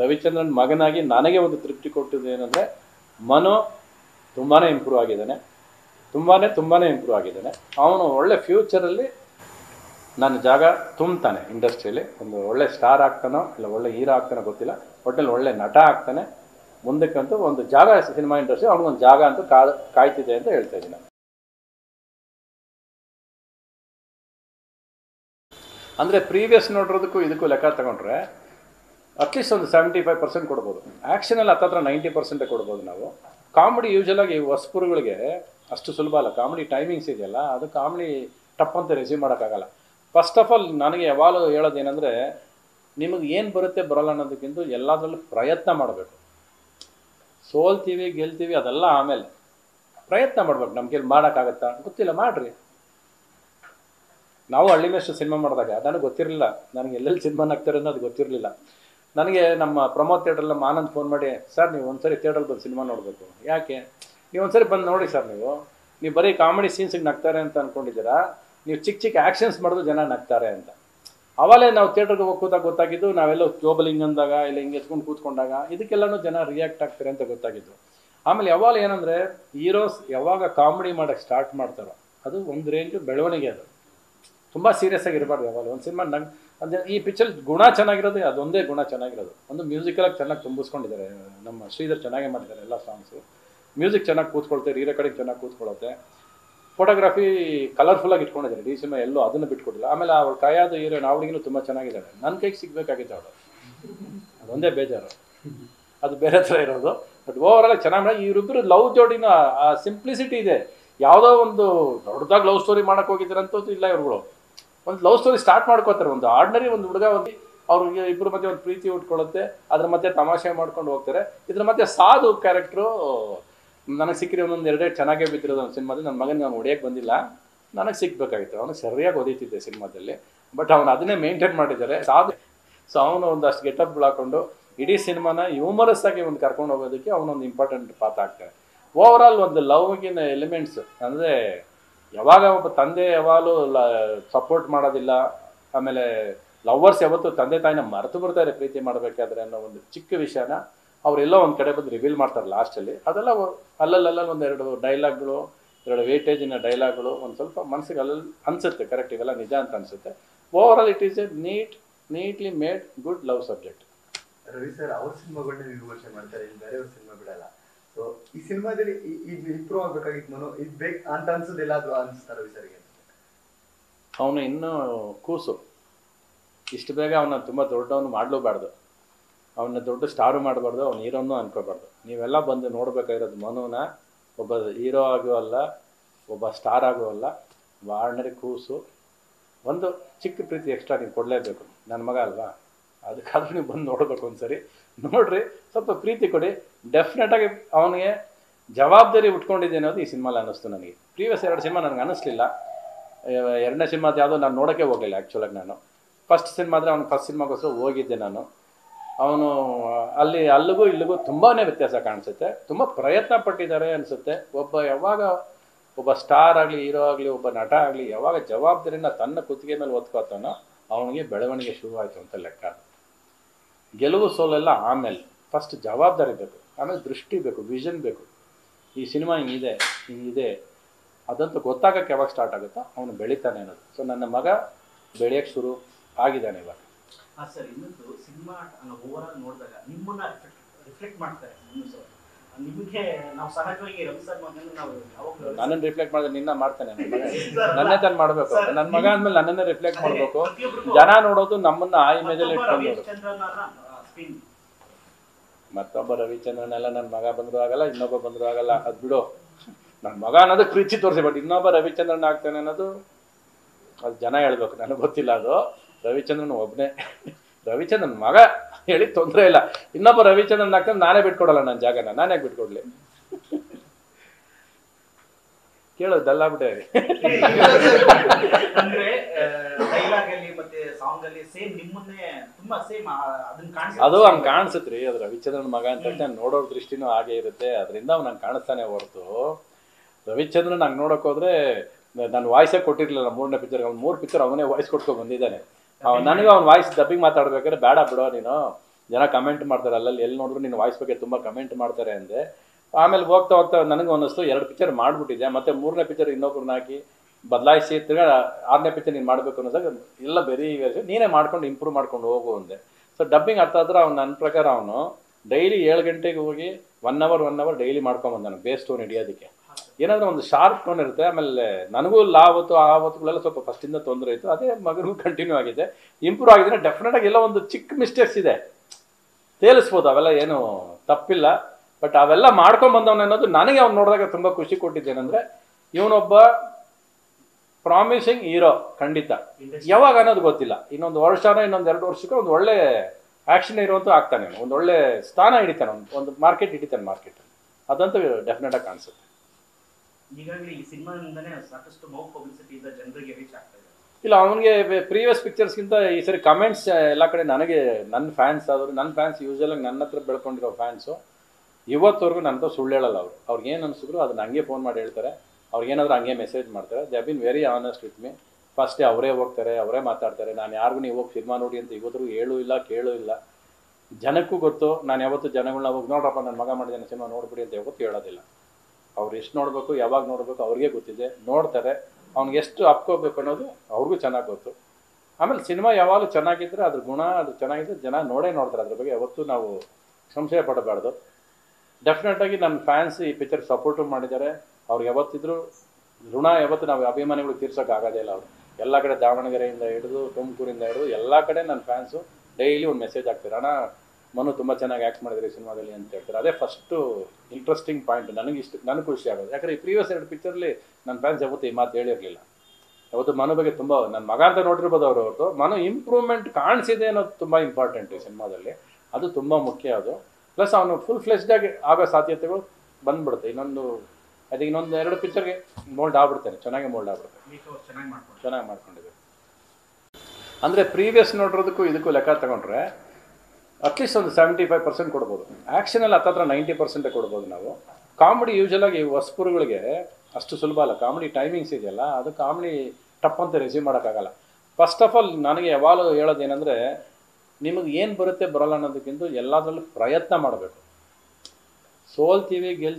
ರವಿಚಂದ್ರನ್ ಮಗನಾಗಿ ನನಗೆ ಒಂದು ತೃಪ್ತಿ ಕೊಟ್ಟಿದ್ದು ಏನಂದರೆ ಮನು ತುಂಬಾ ಇಂಪ್ರೂವ್ ಆಗಿದ್ದಾನೆ, ತುಂಬಾ ತುಂಬಾ ಇಂಪ್ರೂವ್ ಆಗಿದ್ದಾನೆ. ಅವನು ಒಳ್ಳೆ ಫ್ಯೂಚರಲ್ಲಿ ನನ್ನ ಜಾಗ ತುಂಬ್ತಾನೆ ಇಂಡಸ್ಟ್ರಿಯಲ್ಲಿ, ಒಂದು ಒಳ್ಳೆ ಸ್ಟಾರ್ ಆಗ್ತಾನೋ ಇಲ್ಲ ಒಳ್ಳೆ ಹೀರೋ ಆಗ್ತಾನೋ ಗೊತ್ತಿಲ್ಲ, ಒಟ್ಟಲ್ಲಿ ಒಳ್ಳೆ ನಟ ಆಗ್ತಾನೆ. ಮುಂದಕ್ಕಂತೂ ಒಂದು ಜಾಗ ಸಿನಿಮಾ ಇಂಡಸ್ಟ್ರಿ ಅವ್ನಿಗೊಂದು ಜಾಗ ಅಂತೂ ಕಾಯ್ತಿದೆ ಅಂತ ಹೇಳ್ತಾ ಇದ್ದೀನಿ ನಾನು. ಅಂದರೆ ಪ್ರೀವಿಯಸ್ ನೋಡಿರೋದಕ್ಕೂ ಇದಕ್ಕೂ ಲೆಕ್ಕ ತಗೊಂಡ್ರೆ ಅಟ್ಲೀಸ್ಟ್ ಒಂದು ಸೆವೆಂಟಿ ಫೈವ್ ಪರ್ಸೆಂಟ್ ಕೊಡ್ಬೋದು. ಆ್ಯಕ್ಷನಲ್ಲಿ ಹತ್ತತ್ರ ನೈಂಟಿ ಪರ್ಸೆಂಟೇ ಕೊಡ್ಬೋದು ನಾವು. ಕಾಮಿಡಿ ಯೂಶ್ವಲಾಗಿ ಹೊಸಬರುಗಳಿಗೆ ಅಷ್ಟು ಸುಲಭ ಅಲ್ಲ, ಕಾಮಿಡಿ ಟೈಮಿಂಗ್ಸ್ ಇದೆಯಲ್ಲ ಅದು ಕಾಮಿಡಿ ಟಪ್ ಅಂತ ರಿಸೀವ್ ಮಾಡೋಕ್ಕಾಗಲ್ಲ. ಫಸ್ಟ್ ಆಫ್ ಆಲ್ ನನಗೆ ಯಾವಾಗಲೂ ಹೇಳೋದೇನೆಂದರೆ ನಿಮಗೆ ಏನು ಬರುತ್ತೆ ಬರೋಲ್ಲ ಅನ್ನೋದಕ್ಕಿಂತ ಎಲ್ಲದರಲ್ಲೂ ಪ್ರಯತ್ನ ಮಾಡಬೇಕು. ಸೋಲ್ತೀವಿ ಗೆಲ್ತೀವಿ ಅದೆಲ್ಲ ಆಮೇಲೆ, ಪ್ರಯತ್ನ ಮಾಡಬೇಕು. ನಮ್ಗೆ ಇಲ್ಲಿ ಮಾಡೋಕ್ಕಾಗತ್ತಾ ಗೊತ್ತಿಲ್ಲ, ಮಾಡಿರಿ. ನಾವು ಹಳ್ಳಿ ಮೇಷ್ಟು ಸಿನಿಮಾ ಮಾಡಿದಾಗ ನನಗೆ ಗೊತ್ತಿರಲಿಲ್ಲ, ನನಗೆ ಎಲ್ಲೆಲ್ಲಿ ಸಿನಿಮಾ ಹಾಕ್ತಾರೆ ಅನ್ನೋದು ಗೊತ್ತಿರಲಿಲ್ಲ. ನನಗೆ ನಮ್ಮ ಪ್ರಮೋದ್ ಥಿಯೇಟ್ರಲ್ಲಿ ಆನಂದ್ ಫೋನ್ ಮಾಡಿ, ಸರ್ ನೀವು ಒಂದು ಸರಿ ಥಿಯೇಟ್ರಲ್ಲಿ ಬಂದು ಸಿನಿಮಾ ನೋಡಬೇಕು. ಯಾಕೆ? ನೀವು ಒಂದು ಸರಿ ಬಂದು ನೋಡಿ ಸರ್, ನೀವು ನೀವು ಬರೀ ಕಾಮಿಡಿ ಸೀನ್ಸಿಗೆ ನಗ್ತಾರೆ ಅಂತ ಅಂದ್ಕೊಂಡಿದ್ದೀರಾ, ನೀವು ಚಿಕ್ಕ ಚಿಕ್ಕ ಆ್ಯಕ್ಷನ್ಸ್ ಮಾಡಿದ್ರು ಜನ ನಗ್ತಾರೆ ಅಂತ. ಆವಾಗಲೇ ನಾವು ಥಿಯೇಟ್ರಿಗೆ ಹೋಗಿ ಕೂತಾಗ ಗೊತ್ತಾಗಿದ್ದು, ನಾವೆಲ್ಲ ಜೋಬಲ್ ಹಿಂಗೆ ಅಂದಾಗ ಇಲ್ಲ ಹಿಂಗೆ ಎತ್ಕೊಂಡು ಕೂತ್ಕೊಂಡಾಗ ಇದಕ್ಕೆಲ್ಲನೂ ಜನ ರಿಯಾಕ್ಟ್ ಆಗ್ತಾರೆ ಅಂತ ಗೊತ್ತಾಗಿದ್ದು. ಆಮೇಲೆ ಯಾವಾಗ ಏನಂದರೆ ಹೀರೋಸ್ ಯಾವಾಗ ಕಾಮಿಡಿ ಮಾಡೋಕ್ಕೆ ಸ್ಟಾರ್ಟ್ ಮಾಡ್ತಾರೋ ಅದು ಒಂದು ರೇಂಜು ಬೆಳವಣಿಗೆ. ಅದು ತುಂಬ ಸೀರಿಯಸ್ ಆಗಿರಬಾರ್ದು ಯಾವಾಗ ಒಂದು ಸಿನಿಮಾ ನಂಗೆ. ಅಂದರೆ ಈ ಪಿಕ್ಚರ್ ಗುಣ ಚೆನ್ನಾಗಿರೋದು, ಅದೊಂದೇ ಗುಣ ಚೆನ್ನಾಗಿರೋದು. ಒಂದು ಮ್ಯೂಸಿಕಲಾಗಿ ಚೆನ್ನಾಗಿ ತುಂಬಿಸ್ಕೊಂಡಿದ್ದಾರೆ, ನಮ್ಮ ಶ್ರೀಧರ್ ಚೆನ್ನಾಗೇ ಮಾಡಿದ್ದಾರೆ ಎಲ್ಲ ಸಾಂಗ್ಸು. ಮ್ಯೂಸಿಕ್ ಚೆನ್ನಾಗಿ ಕೂತ್ಕೊಳ್ತೆ, ರೀ ರೆಕಾರ್ಡಿಂಗ್ ಚೆನ್ನಾಗಿ ಕೂತ್ಕೊಳ್ಳುತ್ತೆ, ಫೋಟೋಗ್ರಫಿ ಕಲರ್ಫುಲ್ಲಾಗಿ ಇಟ್ಕೊಂಡಿದ್ದಾರೆ ಡಿ ಸಿನಿಮಾ, ಎಲ್ಲೂ ಅದನ್ನು ಬಿಟ್ಕೊಟ್ಟಿಲ್ಲ. ಆಮೇಲೆ ಅವ್ರು ಕಾಯೋದು ಹೀರೋನ್ ಅವಳಿಗೂ ತುಂಬ ಚೆನ್ನಾಗಿದ್ದಾಳೆ, ನನ್ನ ಕೈಗೆ ಸಿಗಬೇಕಾಗಿತ್ತು ಅವಳು, ಅದೊಂದೇ ಬೇಜಾರು, ಅದು ಬೇರೆ ಥರ ಇರೋದು. ಬಟ್ ಓವರಾಲ್ ಚೆನ್ನಾಗಿ. ಇವರಿಬ್ಬರು ಲವ್ ಜೋಡಿನ ಆ ಸಿಂಪ್ಲಿಸಿಟಿ ಇದೆ ಯಾವುದೋ ಒಂದು ದೊಡ್ಡದಾಗಿ ಲವ್ ಸ್ಟೋರಿ ಮಾಡಕ್ಕೆ ಹೋಗಿದ್ದೀರಂತೂ ಇಲ್ಲ ಇವ್ರುಗಳು. ಒಂದು ಲವ್ ಸ್ಟೋರಿ ಸ್ಟಾರ್ಟ್ ಮಾಡ್ಕೋತಾರೆ, ಒಂದು ಆರ್ಡಿನರಿ ಒಂದು ಹುಡುಗ ಒಂದು ಅವ್ರಿಗೆ ಇಬ್ಬರು ಮಧ್ಯೆ ಒಂದು ಪ್ರೀತಿ ಉಟ್ಕೊಳ್ಳುತ್ತೆ, ಅದ್ರ ಮಧ್ಯೆ ತಮಾಷೆ ಮಾಡ್ಕೊಂಡು ಹೋಗ್ತಾರೆ. ಇದ್ರ ಮಧ್ಯೆ ಸಾಧು ಕ್ಯಾರೆಕ್ಟ್ರು ನನಗೆ ಸಿಕ್ಕಿರಿ ಒಂದೊಂದು ಎರಡೇ ಚೆನ್ನಾಗೇ ಬಿದ್ದಿರೋದು ಒಂದು ಸಿನಿಮಾದಲ್ಲಿ. ನನ್ನ ಮಗನ ನಾನು ಹೊಡೆಯೋಕ್ಕೆ ಬಂದಿಲ್ಲ, ನನಗೆ ಸಿಕ್ಬೇಕಾಗಿತ್ತು, ಅವನು ಸರಿಯಾಗಿ ಓದಿತಿದ್ದೆ ಸಿನಿಮಾದಲ್ಲಿ, ಬಟ್ ಅವನು ಅದನ್ನೇ ಮೇಂಟೈನ್ ಮಾಡಿದ್ದಾರೆ ಸಾಧು. ಸೊ ಅವನು ಒಂದಷ್ಟು ಗೆಟಪ್ಗಳು ಹಾಕೊಂಡು ಇಡೀ ಸಿನಿಮಾನ ಹ್ಯೂಮರಸ್ ಆಗಿ ಒಂದು ಕರ್ಕೊಂಡು ಹೋಗೋದಕ್ಕೆ ಅವನೊಂದು ಇಂಪಾರ್ಟೆಂಟ್ ಪಾತ್ರ ಆಗ್ತಾರೆ. ಓವರಾಲ್ ಒಂದು ಲವ್ಗಿನ ಎಲಿಮೆಂಟ್ಸ್ ಅಂದರೆ ಯಾವಾಗ ಒಬ್ಬ ತಂದೆ ಯಾವಾಗಲೂ ಲ ಸಪೋರ್ಟ್ ಮಾಡೋದಿಲ್ಲ, ಆಮೇಲೆ ಲವ್ವರ್ಸ್ ಯಾವತ್ತು ತಂದೆ ತಾಯಿನ ಮರೆತು ಬಿಡ್ತಾರೆ ಪ್ರೀತಿ ಮಾಡಬೇಕಾದ್ರೆ ಅನ್ನೋ ಒಂದು ಚಿಕ್ಕ ವಿಷಯನ ಅವರೆಲ್ಲ ಒಂದು ಕಡೆ ಬಂದು ರಿವೀಲ್ ಮಾಡ್ತಾರೆ ಲಾಸ್ಟಲ್ಲಿ. ಅದೆಲ್ಲ ಅಲ್ಲಲ್ಲಲ್ಲಿ ಒಂದೆರಡು ಡೈಲಾಗ್ಗಳು, ಎರಡು ವೇಟೇಜಿನ ಡೈಲಾಗ್ಗಳು ಒಂದು ಸ್ವಲ್ಪ ಮನಸ್ಸಿಗೆ ಅಲ್ಲಲ್ಲಿ ಅನಿಸುತ್ತೆ, ಕರೆಕ್ಟ್ ಇವೆಲ್ಲ ನಿಜ ಅಂತ ಅನಿಸುತ್ತೆ. Overall it is a neat neatly made good love subject. Ravi sir ಅವ್ರ ಸಿನಿಮಾಗಳನ್ನ ವಿಮರ್ಶೆ ಮಾಡ್ತಾರೆ, ಇಲ್ಲಿ ಬೇರೆಯವ್ರ ಸಿನಿಮಾ ಬಿಡಲ್ಲ. ಸೊ ಈ ಸಿನಿಮಾದಲ್ಲಿ ಇಂಪ್ರೂವ್ ಆಗಬೇಕಾಗಿತ್ತು ನಾನು ಇದು ಬೇಕು ಅಂತ ಅನ್ಸೋದಿಲ್ಲ ಅದು ಅನಿಸ್ತಾ ರವಿ ಸರ್ಗೆ. ಅವನು ಇನ್ನೂ ಕೂಸು, ಇಷ್ಟು ಬೇಗ ಅವನ ತುಂಬ ದೊಡ್ಡವನು ಮಾಡಲೂಬಾರ್ದು, ಅವನ್ನ ದೊಡ್ಡ ಸ್ಟಾರು ಮಾಡಬಾರ್ದು, ಅವ್ನು ಹೀರೋನು ಅನ್ಕೋಬಾರ್ದು. ನೀವೆಲ್ಲ ಬಂದು ನೋಡ್ಬೇಕಾಗಿರೋದು ಮನುನ ಒಬ್ಬ ಹೀರೋ ಆಗುವಲ್ಲ, ಒಬ್ಬ ಸ್ಟಾರ್ ಆಗುವಲ್ಲ, ಆರ್ಡಿನರಿ ಕೂಸು. ಒಂದು ಚಿಕ್ಕ ಪ್ರೀತಿ ಎಕ್ಸ್ಟ್ರಾ ನೀವು ಕೊಡಲೇಬೇಕು, ನನ್ನ ಮಗ ಅಲ್ವಾ, ಅದಕ್ಕಾದ್ರೂ ನೀವು ಬಂದು ನೋಡಬೇಕು ಒಂದ್ಸರಿ, ನೋಡ್ರಿ, ಸ್ವಲ್ಪ ಪ್ರೀತಿ ಕೊಡಿ. ಡೆಫಿನೆಟಾಗಿ ಅವನಿಗೆ ಜವಾಬ್ದಾರಿ ಉಟ್ಕೊಂಡಿದ್ದೆ ಅನ್ನೋದು ಈ ಸಿನಿಮಾಲಿ ಅನ್ನಿಸ್ತು ನನಗೆ. ಪ್ರೀವಿಯಸ್ ಎರಡು ಸಿನಿಮಾ ನನಗೆ ಅನ್ನಿಸ್ಲಿಲ್ಲ, ಎರಡನೇ ಸಿನಿಮಾದ ಯಾವುದೋ ನಾನು ನೋಡೋಕ್ಕೆ ಹೋಗಲಿಲ್ಲ ಆ್ಯಕ್ಚುಲಾಗಿ. ನಾನು ಫಸ್ಟ್ ಸಿನಿಮಾದ್ರೆ ಅವ್ನು ಫಸ್ಟ್ ಸಿನಿಮಾಗೋಸ್ಕರ ಹೋಗಿದ್ದೆ ನಾನು. ಅವನು ಅಲ್ಲಿ ಅಲ್ಲಿಗೂ ಇಲ್ಲಿಗೂ ತುಂಬಾ ವ್ಯತ್ಯಾಸ ಕಾಣಿಸುತ್ತೆ, ತುಂಬ ಪ್ರಯತ್ನ ಪಟ್ಟಿದ್ದಾರೆ ಅನಿಸುತ್ತೆ. ಒಬ್ಬ ಯಾವಾಗ ಒಬ್ಬ ಸ್ಟಾರ್ ಆಗಲಿ, ಹೀರೋ ಆಗಲಿ, ಒಬ್ಬ ನಟ ಆಗಲಿ ಯಾವಾಗ ಜವಾಬ್ದಾರಿನ ತನ್ನ ಕುತ್ತಿಗೆ ಮೇಲೆ ಒತ್ಕೋತಾನೋ ಅವನಿಗೆ ಬೆಳವಣಿಗೆ ಶುರುವಾಯಿತು ಅಂತ ಲೆಕ್ಕ. ಗೆಲುವು ಸೋಲೆಲ್ಲ ಆಮೇಲೆ, ಫಸ್ಟ್ ಜವಾಬ್ದಾರಿ ಬೇಕು, ಆಮೇಲೆ ದೃಷ್ಟಿ ಬೇಕು, ವಿಷನ್ ಬೇಕು. ಈ ಸಿನಿಮಾ ಹಿಂಗಿದೆ ಹಿಂಗಿದೆ ಅದಂತೂ ಗೊತ್ತಾಗೋಕ್ಕೆ ಯಾವಾಗ ಸ್ಟಾರ್ಟ್ ಆಗುತ್ತೋ ಅವನು ಬೆಳೀತಾನೆ ಅನ್ನೋದು. ಸೊ ನನ್ನ ಮಗ ಬೆಳೆಯೋಕ್ಕೆ ಶುರು ಆಗಿದ್ದಾನೆ ಇವಾಗ. ಹಾಂ ಸರ್, ಇನ್ನೊಂದು ಸಿನಿಮಾ ಓವರಾಲ್ ನೋಡಿದಾಗ ನಿಮ್ಮನ್ನ ರಿಫ್ಲೆಕ್ಟ್ ಮಾಡ್ತಾರೆ. ನಿಮಗೆ ನಾವು ಸಹಜವಾಗಿ ರವಿ ಸರ್ ಮಗನನ್ನು ನನ್ನನ್ನು ರಿಫ್ಲೆಕ್ಟ್ ಮಾಡಿದ್ರೆ ನಿನ್ನ ಮಾಡ್ತಾನೆ, ನನ್ನೇ ತಾನು ಮಾಡಬೇಕು, ನನ್ನ ಮಗ ಅಂದಮೇಲೆ ನನ್ನನ್ನೇ ರಿಫ್ಲೆಕ್ಟ್ ಮಾಡಬೇಕು. ಜನ ನೋಡೋದು ನಮ್ಮನ್ನು ಆ ಇಮೇಜಲ್ಲಿ ಇಟ್ಕೊಂಡು ನೋಡೋದು. ಮತ್ತೊಬ್ಬ ರವಿಚಂದ್ರನೆಲ್ಲ ನನ್ನ ಮಗ ಬಂದರೂ ಆಗಲ್ಲ, ಇನ್ನೊಬ್ಬ ಬಂದರೂ ಆಗಲ್ಲ, ಅದು ಬಿಡು. ನನ್ನ ಮಗ ಅನ್ನೋದು ಪ್ರೀತಿ ತೋರಿಸಿ, ಬಟ್ ಇನ್ನೊಬ್ಬ ರವಿಚಂದ್ರನ್ ಆಗ್ತಾನೆ ಅನ್ನೋದು ಅದು ಜನ ಹೇಳ್ಬೇಕು, ನನಗೆ ಗೊತ್ತಿಲ್ಲ. ಅದು ರವಿಚಂದ್ರನ್ ಒಬ್ಬನೇ, ರವಿಚಂದ್ರನ್ ಮಗ ಹೇಳಿ ತೊಂದರೆ ಇಲ್ಲ. ಇನ್ನೊಬ್ಬ ರವಿಚಂದ್ರನ್ ಆಗ್ತಾನೆ, ನಾನೇ ಬಿಟ್ಕೊಡಲ್ಲ ನನ್ನ ಜಾಗನ, ನಾನೇ ಬಿಟ್ಕೊಡ್ಲಿ ಕೇಳೋದಲ್ಲ ಬಿಟ್ಟೆ. ಅದು ಹಂಗೆ ಕಾಣಿಸುತ್ತ್ರಿ, ಅದು ರವಿಚಂದ್ರನ್ ಮಗ ಅಂತ ನಾನು ನೋಡೋರ್ ದೃಷ್ಟಿನೂ ಹಾಗೆ ಇರುತ್ತೆ, ಅದರಿಂದ ಅವ್ನು ನಂಗೆ ಕಾಣಿಸ್ತಾನೆ ಹೊರತು. ರವಿಚಂದ್ರನ್ ನಂಗೆ ನೋಡೋಕೆ ಹೋದ್ರೆ ನಾನು ವಾಯ್ಸೇ ಕೊಟ್ಟಿರ್ಲಿಲ್ಲ ಮೂರನೇ ಪಿಕ್ಚರ್, ಅವ್ನು ಮೂರು ಪಿಕ್ಚರ್ ಅವನೇ ವಾಯ್ಸ್ ಕೊಟ್ಕೊಂಡು ಬಂದಿದ್ದಾನೆ. ಅವ್ನು ನನಗೆ ಅವ್ನು ವಾಯ್ಸ್ ಡಬ್ಬಿಂಗ್ ಮಾತಾಡ್ಬೇಕಾದ್ರೆ ಬೇಡ ಬಿಡೋ ನೀನು, ಜನ ಕಮೆಂಟ್ ಮಾಡ್ತಾರೆ ಅಲ್ಲಲ್ಲಿ ಎಲ್ಲಿ ನೋಡಿದ್ರು ನೀನು ವಾಯ್ಸ್ ಬಗ್ಗೆ ತುಂಬ ಕಮೆಂಟ್ ಮಾಡ್ತಾರೆ ಅಂದೆ. ಆಮೇಲೆ ಹೋಗ್ತಾ ಹೋಗ್ತಾ ನನಗೂ ಅನ್ನಿಸ್ತು ಎರಡು ಪಿಕ್ಚರ್ ಮಾಡಿಬಿಟ್ಟಿದ್ದೆ, ಮತ್ತು ಮೂರನೇ ಪಿಕ್ಚರ್ ಇನ್ನೊಬ್ರನ್ನ ಹಾಕಿ ಬದಲಾಯಿಸಿ ತಿರ್ಗಾ ಆರನೇ ಪಿಕ್ಚರ್ ನೀನು ಮಾಡಬೇಕು ಅನ್ನೋದಾಗ ಎಲ್ಲ ಬೇರೆ ನೀನೇ ಮಾಡ್ಕೊಂಡು ಇಂಪ್ರೂವ್ ಮಾಡ್ಕೊಂಡು ಹೋಗು ಅಂದೆ. ಸೊ ಡಬ್ಬಿಂಗ್ ಅರ್ಥ ಆದ್ರೆ ಅವ್ನು ನನ್ನ ಪ್ರಕಾರ ಅವನು ಡೈಲಿ ಏಳು ಗಂಟೆಗೆ ಹೋಗಿ one hour one hour daily ಮಾಡ್ಕೊಂಬಂದು ನಾನು ಬೇಸ್ ಟೋನ್ ಹಿಡಿಯೋದಕ್ಕೆ ಏನಾದರೂ ಒಂದು ಶಾರ್ಪ್ ಟೋನ್ ಇರುತ್ತೆ. ಆಮೇಲೆ ನನಗೂ ಲಾವತ್ತು ಆ ಹೊತ್ತುಗಳೆಲ್ಲ ಸ್ವಲ್ಪ ಫಸ್ಟಿಂದ ತೊಂದರೆ ಇತ್ತು, ಅದೇ ಮಗನೂ ಕಂಟಿನ್ಯೂ ಆಗಿದೆ, ಇಂಪ್ರೂವ್ ಆಗಿದ್ರೆ ಡೆಫಿನೆಟಾಗಿ ಎಲ್ಲ ಒಂದು ಚಿಕ್ಕ ಮಿಸ್ಟೇಕ್ಸ್ ಇದೆ ತೇಲಿಸ್ಬೋದು, ಅವೆಲ್ಲ ಏನು ತಪ್ಪಿಲ್ಲ. ಬಟ್ ಅವೆಲ್ಲ ಮಾಡ್ಕೊಂಬಂದವನು ಅನ್ನೋದು ನನಗೆ ಅವ್ನು ನೋಡಿದಾಗ ತುಂಬ ಖುಷಿ ಕೊಟ್ಟಿದ್ದೇನೆಂದರೆ ಇವನೊಬ್ಬ ಪ್ರಾಮಿಸಿಂಗ್ ಹೀರೋ ಖಂಡಿತ, ಯಾವಾಗ ಅನ್ನೋದು ಗೊತ್ತಿಲ್ಲ, ಇನ್ನೊಂದು ವರ್ಷನೋ ಇನ್ನೊಂದು ಎರಡು ವರ್ಷಕ್ಕೂ ಒಂದು ಒಳ್ಳೆ ಆ್ಯಕ್ಷನ್ ಇರುವಂತೂ ಆಗ್ತಾನೆ, ಒಂದು ಒಳ್ಳೆ ಸ್ಥಾನ ಹಿಡಿತಾನೆ, ಒಂದು ಒಂದು ಮಾರ್ಕೆಟ್ ಹಿಡಿತಾನೆ ಮಾರ್ಕೆಟ್, ಅದಂತೂ ಡೆಫಿನೆಟಾಗಿ ಕಾಣಿಸುತ್ತೆ. ಈಗಾಗಲೇ ಈ ಸಿನಿಮಾದಿಂದನೇ ಸಾಕಷ್ಟು ಮೌತ್ ಪಬ್ಲಿಸಿಟಿ ಇಂದ ಜನರಿಗೆ ರೀಚ್ ಆಗ್ತಾ ಇದೆ. ಇಲ್ಲ ಅವನಿಗೆ ಪ್ರೀವಿಯಸ್ ಪಿಕ್ಚರ್ಸ್ಗಿಂತ ಈ ಸರಿ ಕಮೆಂಟ್ಸ್ ಎಲ್ಲ ಕಡೆ ನನಗೆ, ನನ್ನ ಫ್ಯಾನ್ಸ್ ಆದರು, ನನ್ನ ಫ್ಯಾನ್ಸ್ ಯೂಶುವಲಾಗಿ ನನ್ನ ಹತ್ರ ಬೆಳ್ಕೊಂಡಿರೋ ಫ್ಯಾನ್ಸು ಇವತ್ತವರೆಗೂ ನನ್ನತ್ರ ಸುಳ್ಳು ಹೇಳಲ್ಲ. ಅವರು ಅವ್ರಿಗೆ ಏನು ಅನಿಸಿದ್ರು ಅದನ್ನ ಹಂಗೆ ಫೋನ್ ಮಾಡಿ ಹೇಳ್ತಾರೆ, ಅವ್ರಿಗೇನಾದರೂ ಹಂಗೆ ಮೆಸೇಜ್ ಮಾಡ್ತಾರೆ. They have been very honest with me. ಫಸ್ಟೇ ಅವರೇ ಹೋಗ್ತಾರೆ, ಅವರೇ ಮಾತಾಡ್ತಾರೆ. ನಾನು ಯಾರಿಗೂ ನೀವು ಹೋಗಿ ಸಿನಿಮಾ ನೋಡಿ ಅಂತ ಇವತ್ತರೂ ಹೇಳೂ ಇಲ್ಲ, ಕೇಳೂ ಇಲ್ಲ. ಜನಕ್ಕೂ ಗೊತ್ತು ನಾನು ಯಾವತ್ತೂ ಜನಗಳನ್ನ ಹೋಗಿ ನೋಡ್ರಪ್ಪ ನನ್ನ ಮಗ ಮಾಡಿದ್ದಾನೆ ಸಿನಿಮಾ ನೋಡ್ಬಿಡಿ ಅಂತ ಯಾವತ್ತೂ ಹೇಳೋದಿಲ್ಲ. ಅವ್ರು ಎಷ್ಟು ನೋಡಬೇಕು, ಯಾವಾಗ ನೋಡಬೇಕು ಅವ್ರಿಗೆ ಗೊತ್ತಿದೆ, ನೋಡ್ತಾರೆ. ಅವ್ನಿಗೆ ಎಷ್ಟು ಅಪ್ಕೋಬೇಕು ಅನ್ನೋದು ಅವ್ರಿಗೂ ಚೆನ್ನಾಗಿ ಗೊತ್ತು. ಆಮೇಲೆ ಸಿನಿಮಾ ಯಾವಾಗಲೂ ಚೆನ್ನಾಗಿದ್ದರೆ ಅದ್ರ ಗುಣ ಅದು ಚೆನ್ನಾಗಿದ್ದರೆ ಜನ ನೋಡೇ ನೋಡ್ತಾರೆ, ಅದ್ರ ಬಗ್ಗೆ ಯಾವತ್ತೂ ನಾವು ಸಂಶಯ ಪಡಬಾರ್ದು. ಡೆಫಿನೆಟಾಗಿ ನನ್ನ ಫ್ಯಾನ್ಸ್ ಈ ಪಿಕ್ಚರ್ ಸಪೋರ್ಟು ಮಾಡಿದ್ದಾರೆ. ಅವ್ರಿಗೆ ಯಾವತ್ತಿದ್ರೂ ಋಣ ಯಾವತ್ತು ನಾವು ಅಭಿಮಾನಿಗಳು ತೀರ್ಸೋಕ್ಕಾಗೋದೇ ಇಲ್ಲ. ಅವರು ಎಲ್ಲ ಕಡೆ ದಾವಣಗೆರೆಯಿಂದ ಹಿಡಿದು ತುಮಕೂರಿಂದ ಹಿಡಿದು ಎಲ್ಲ ಕಡೆ ನನ್ನ ಫ್ಯಾನ್ಸು ಡೈಲಿ ಒಂದು ಮೆಸೇಜ್ ಹಾಕ್ತಾರೆ, ಅಣ್ಣ ಮನು ತುಂಬ ಚೆನ್ನಾಗಿ ಆ್ಯಕ್ಟ್ ಮಾಡಿದ್ರು ಸಿನಿಮಾದಲ್ಲಿ ಅಂತ ಹೇಳ್ತಾರೆ. ಅದೇ ಫಸ್ಟು ಇಂಟ್ರೆಸ್ಟಿಂಗ್ ಪಾಯಿಂಟ್ ನನಗೆ ಇಷ್ಟು ನನಗೆ ಖುಷಿ ಆಗೋದು. ಯಾಕಂದರೆ ಈ ಪ್ರೀವಿಯಸ್ ಎರಡು ಪಿಕ್ಚರ್ಲಿ ನನ್ನ ಫ್ಯಾನ್ಸ್ ಯಾವತ್ತು ಈ ಮಾತು ಹೇಳಿರಲಿಲ್ಲ. ಯಾವತ್ತು ಮನು ಬಗ್ಗೆ ತುಂಬ ನನ್ನ ಮಗ ಅಂತ ನೋಡಿರ್ಬೋದು ಅವರು ಹೊರತು ಮನು ಇಂಪ್ರೂವ್ಮೆಂಟ್ ಕಾಣಿಸಿದೆ ಅನ್ನೋದು ತುಂಬ ಇಂಪಾರ್ಟೆಂಟ್ ಈ ಸಿನಿಮಾದಲ್ಲಿ. ಅದು ತುಂಬ ಮುಖ್ಯ. ಅದು ಪ್ಲಸ್ ಅವನು ಫುಲ್ ಫ್ಲೆಶ್ಡಾಗಿ ಆಗೋ ಸಾಧ್ಯತೆಗಳು ಬಂದ್ಬಿಡುತ್ತೆ. ಇನ್ನೊಂದು ಅದಕ್ಕೆ ಇನ್ನೊಂದು ಎರಡು ಪಿಕ್ಚರ್ಗೆ ಮೋಲ್ಡ್ ಆಗ್ಬಿಡ್ತಾನೆ, ಚೆನ್ನಾಗಿ ಮೋಲ್ಡ್ ಆಗ್ಬಿಡ್ತಾನೆ, ಚೆನ್ನಾಗಿ ಮಾಡ್ಕೊಂಡಿದ್ದೆ. ಅಂದರೆ ಪ್ರೀವಿಯಸ್ ನೋಡಿರೋದಕ್ಕೂ ಇದಕ್ಕೂ ಲೆಕ್ಕ ತಗೊಂಡ್ರೆ ಅಟ್ಲೀಸ್ಟ್ ಒಂದು ಸೆವೆಂಟಿ ಫೈವ್ ಪರ್ಸೆಂಟ್ ಕೊಡ್ಬೋದು. ಆ್ಯಕ್ಷನಲ್ಲಿ ಹತ್ತತ್ರ ನೈಂಟಿ ಪರ್ಸೆಂಟೇ ಕೊಡ್ಬೋದು ನಾವು. ಕಾಮಿಡಿ ಯೂಶ್ವಲಾಗಿ ಹೊಸಪುರುಗಳಿಗೆ ಅಷ್ಟು ಸುಲಭ ಅಲ್ಲ. ಕಾಮಿಡಿ ಟೈಮಿಂಗ್ಸ್ ಇದೆಯಲ್ಲ, ಅದು ಕಾಮಿಡಿ ಟಪ್ ಅಂತ ರಿಸೀವ್ ಮಾಡೋಕ್ಕಾಗಲ್ಲ. ಫಸ್ಟ್ ಆಫ್ ಆಲ್ ನನಗೆ ಯಾವಾಗಲೂ ಹೇಳೋದೇನೆಂದರೆ, ನಿಮಗೆ ಏನು ಬರುತ್ತೆ ಬರಲ್ಲ ಅನ್ನೋದಕ್ಕಿಂತ ಎಲ್ಲದರಲ್ಲೂ ಪ್ರಯತ್ನ ಮಾಡಬೇಕು. ಸೋಲ್ತೀವಿ ಗೆಲ್